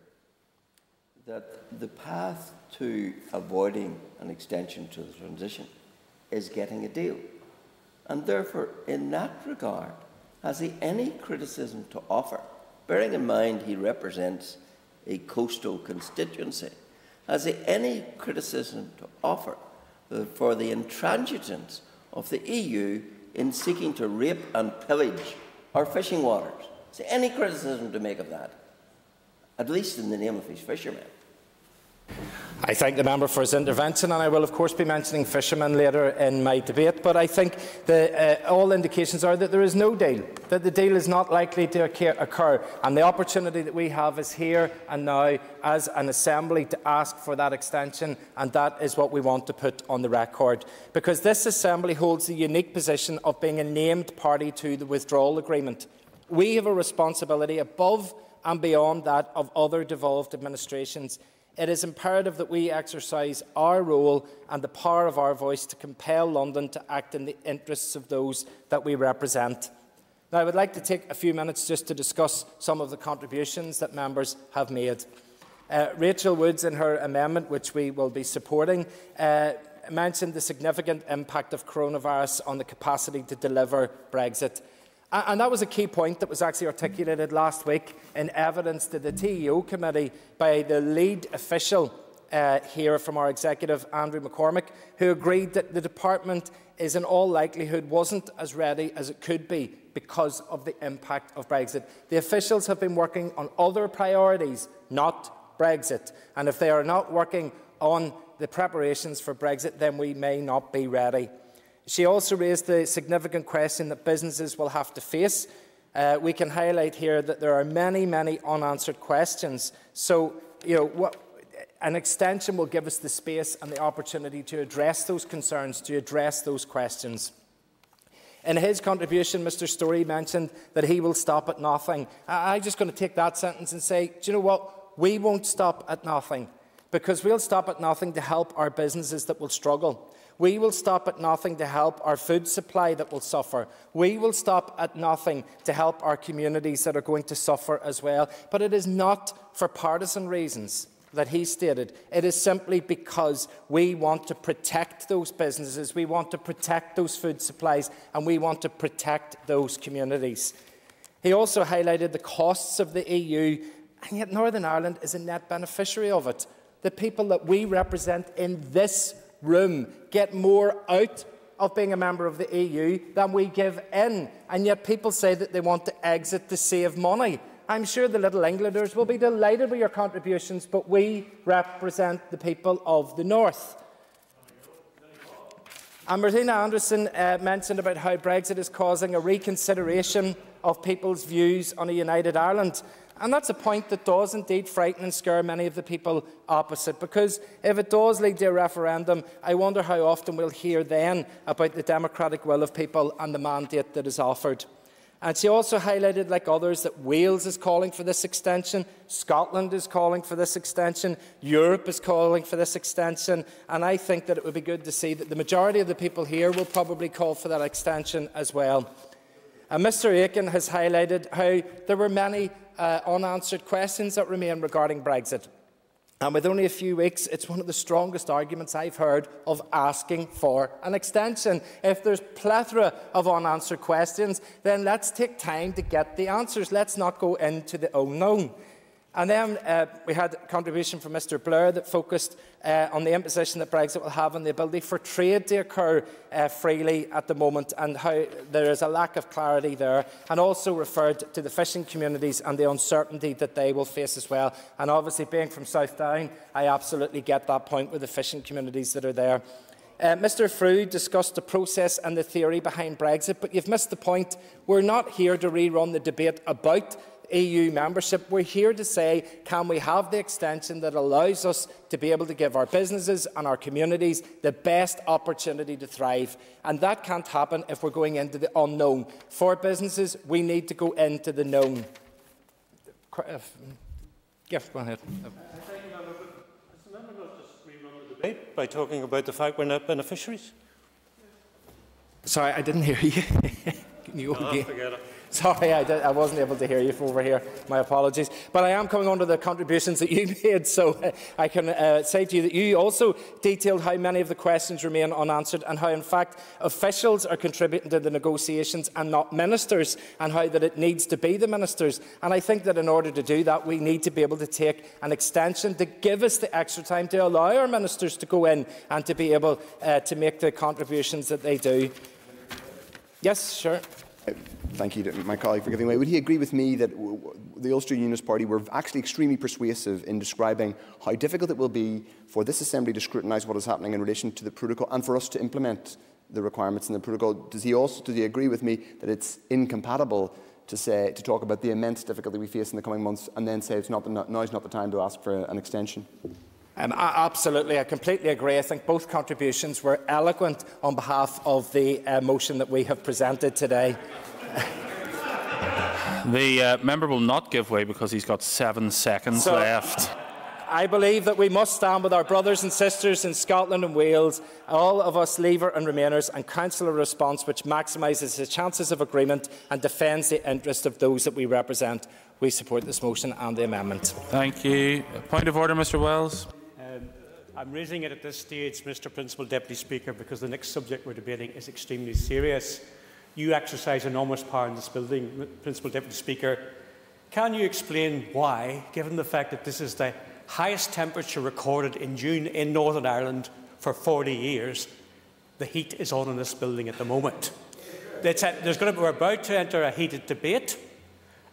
that the path to avoiding an extension to the transition is getting a deal? And therefore, in that regard, has he any criticism to offer? Bearing in mind he represents a coastal constituency, has he any criticism to offer for the intransigence of the EU in seeking to rape and pillage our fishing waters? Is there any criticism to make of that, at least in the name of his fishermen? I thank the member for his intervention, and I will of course be mentioning fishermen later in my debate, but I think all indications are that there is no deal, that the deal is not likely to occur, and the opportunity that we have is here and now as an Assembly to ask for that extension, and that is what we want to put on the record. Because this Assembly holds the unique position of being a named party to the withdrawal agreement. We have a responsibility above and beyond that of other devolved administrations. It is imperative that we exercise our role and the power of our voice to compel London to act in the interests of those that we represent. Now, I would like to take a few minutes just to discuss some of the contributions that members have made. Rachel Woods, in her amendment, which we will be supporting, mentioned the significant impact of coronavirus on the capacity to deliver Brexit. And that was a key point that was actually articulated last week in evidence to the TEO committee by the lead official here from our executive, Andrew McCormick, who agreed that the department is in all likelihood wasn't as ready as it could be because of the impact of Brexit. The officials have been working on other priorities, not Brexit. And if they are not working on the preparations for Brexit, then we may not be ready. She also raised the significant question that businesses will have to face. We can highlight here that there are many unanswered questions. So, an extension will give us the space and the opportunity to address those concerns, to address those questions. In his contribution, Mr. Storey mentioned that he will stop at nothing. I'm just going to take that sentence and say, do you know what? We won't stop at nothing, because we'll stop at nothing to help our businesses that will struggle. We will stop at nothing to help our food supply that will suffer. We will stop at nothing to help our communities that are going to suffer as well. But it is not for partisan reasons that he stated. It is simply because we want to protect those businesses, we want to protect those food supplies, and we want to protect those communities. He also highlighted the costs of the EU, and yet Northern Ireland is a net beneficiary of it. The people that we represent in this room get more out of being a member of the EU than we give in, and yet people say that they want to exit to save money. I'm sure the Little Englanders will be delighted with your contributions, but we represent the people of the North. And Martina Anderson mentioned about how Brexit is causing a reconsideration of people's views on a united Ireland. And that's a point that does indeed frighten and scare many of the people opposite, because if it does lead to a referendum, I wonder how often we'll hear then about the democratic will of people and the mandate that is offered. And she also highlighted, like others, that Wales is calling for this extension, Scotland is calling for this extension, Europe is calling for this extension, and I think that it would be good to see that the majority of the people here will probably call for that extension as well. And Mr. Aiken has highlighted how there were many unanswered questions that remain regarding Brexit. And with only a few weeks, it's one of the strongest arguments I've heard of asking for an extension. If there's plethora of unanswered questions, then let's take time to get the answers. Let's not go into the unknown. And then we had a contribution from Mr Blair that focused on the imposition that Brexit will have on the ability for trade to occur freely at the moment, and how there is a lack of clarity there, and also referred to the fishing communities and the uncertainty that they will face as well. And obviously, being from South Down, I absolutely get that point with the fishing communities that are there. Mr Frew discussed the process and the theory behind Brexit, but you've missed the point. We're not here to rerun the debate about EU membership. We're here to say, can we have the extension that allows us to be able to give our businesses and our communities the best opportunity to thrive? And that can't happen if we're going into the unknown. For businesses, we need to go into the known. Go ahead. Has the member not just rerun the debate by talking about the fact we're not beneficiaries? Sorry, I didn't hear you. Can you go again? Sorry, I wasn't able to hear you from over here. My apologies. But I am coming on to the contributions that you made, so I can say to you that you also detailed how many of the questions remain unanswered, and how, in fact, officials are contributing to the negotiations and not ministers, and how that it needs to be the ministers. And I think that in order to do that, we need to be able to take an extension to give us the extra time to allow our ministers to go in and to be able to make the contributions that they do. Yes, sure. Thank you to my colleague for giving way. Would he agree with me that the Ulster Unionist Party were actually extremely persuasive in describing how difficult it will be for this Assembly to scrutinise what is happening in relation to the protocol and for us to implement the requirements in the protocol? Does he agree with me that it's incompatible to talk about the immense difficulty we face in the coming months and then say now's not the time to ask for an extension? Absolutely, I completely agree. I think both contributions were eloquent on behalf of the motion that we have presented today. The member will not give way because he's got 7 seconds left. I believe that we must stand with our brothers and sisters in Scotland and Wales, all of us Leaver and Remainers, and counsel a response which maximises the chances of agreement and defends the interests of those that we represent. We support this motion and the amendment. Thank you. Point of order, Mr Wells. I'm raising it at this stage, Mr Principal Deputy Speaker, because the next subject we're debating is extremely serious. You exercise enormous power in this building, Principal Deputy Speaker. Can you explain why, given the fact that this is the highest temperature recorded in June in Northern Ireland for 40 years, the heat is on in this building at the moment? We're about to enter a heated debate.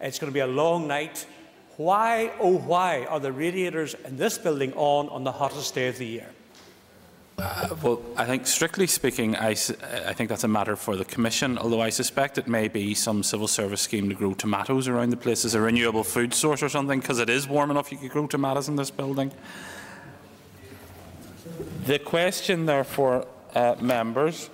It's going to be a long night. Why, oh why, are the radiators in this building on the hottest day of the year? Well, I think, strictly speaking, I think that's a matter for the Commission, although I suspect it may be some civil service scheme to grow tomatoes around the place as a renewable food source or something, because it is warm enough you could grow tomatoes in this building. The question, therefore, members,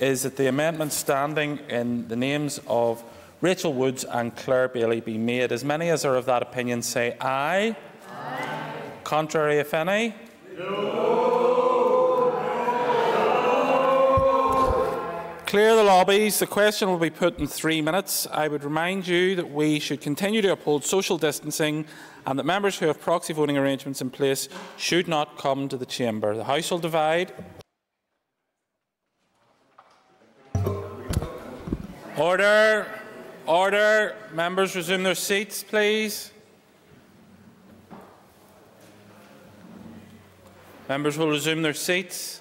is that the amendment standing in the names of Rachel Woods and Claire Bailey be made. As many as are of that opinion say aye. Aye. Contrary, if any? No. No. Clear the lobbies. The question will be put in 3 minutes. I would remind you that we should continue to uphold social distancing and that members who have proxy voting arrangements in place should not come to the chamber. The House will divide. Order. Order. Members, resume their seats, please. Members will resume their seats.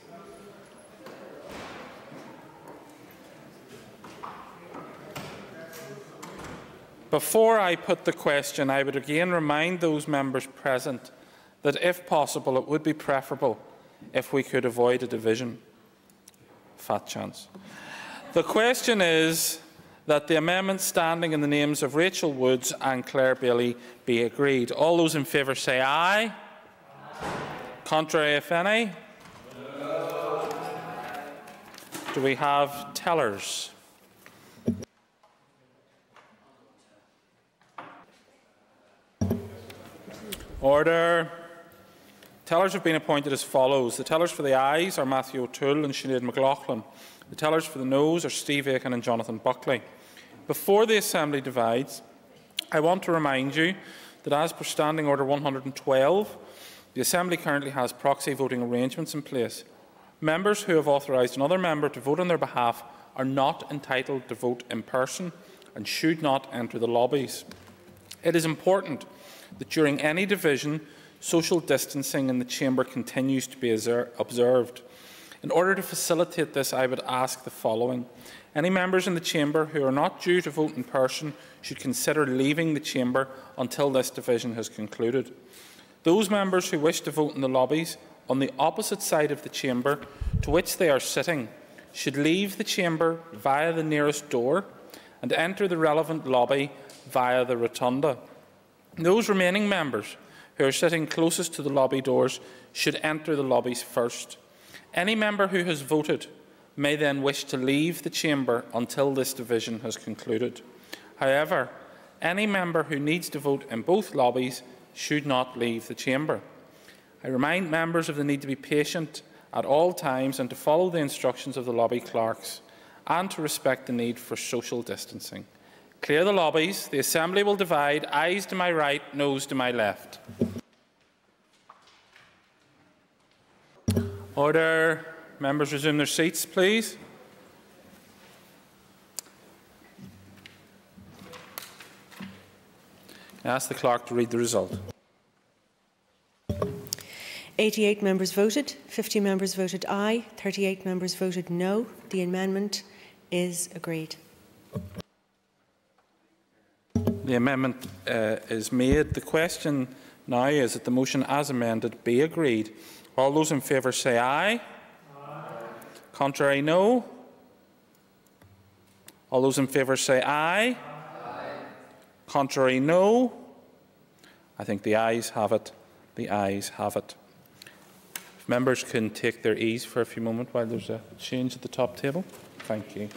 Before I put the question, I would again remind those members present that, if possible, it would be preferable if we could avoid a division. Fat chance. The question is that the amendment standing in the names of Rachel Woods and Claire Bailey be agreed. All those in favour say aye. Aye. Contrary, if any? No. Do we have tellers? Order. Tellers have been appointed as follows. The tellers for the ayes are Matthew O'Toole and Sinead McLaughlin. The tellers for the noes are Steve Aiken and Jonathan Buckley. Before the Assembly divides, I want to remind you that, as per Standing Order 112, the Assembly currently has proxy voting arrangements in place. Members who have authorised another member to vote on their behalf are not entitled to vote in person and should not enter the lobbies. It is important that during any division, social distancing in the chamber continues to be observed. In order to facilitate this, I would ask the following. Any members in the chamber who are not due to vote in person should consider leaving the chamber until this division has concluded. Those members who wish to vote in the lobbies on the opposite side of the chamber to which they are sitting should leave the chamber via the nearest door and enter the relevant lobby via the rotunda. Those remaining members who are sitting closest to the lobby doors should enter the lobbies first. Any member who has voted may then wish to leave the chamber until this division has concluded. However, any member who needs to vote in both lobbies should not leave the chamber. I remind members of the need to be patient at all times and to follow the instructions of the lobby clerks and to respect the need for social distancing. Clear the lobbies. The Assembly will divide. Ayes to my right, noes to my left. Order. Members resume their seats, please. I ask the clerk to read the result. 88 members voted, 50 members voted aye, 38 members voted no. The amendment is agreed. The amendment is made. The question now is that the motion as amended be agreed. All those in favour say aye. Aye. Contrary, no. All those in favour say aye. Contrary, no. I think the ayes have it. The ayes have it. If members can take their ease for a few moments while there's a change at the top table. Thank you.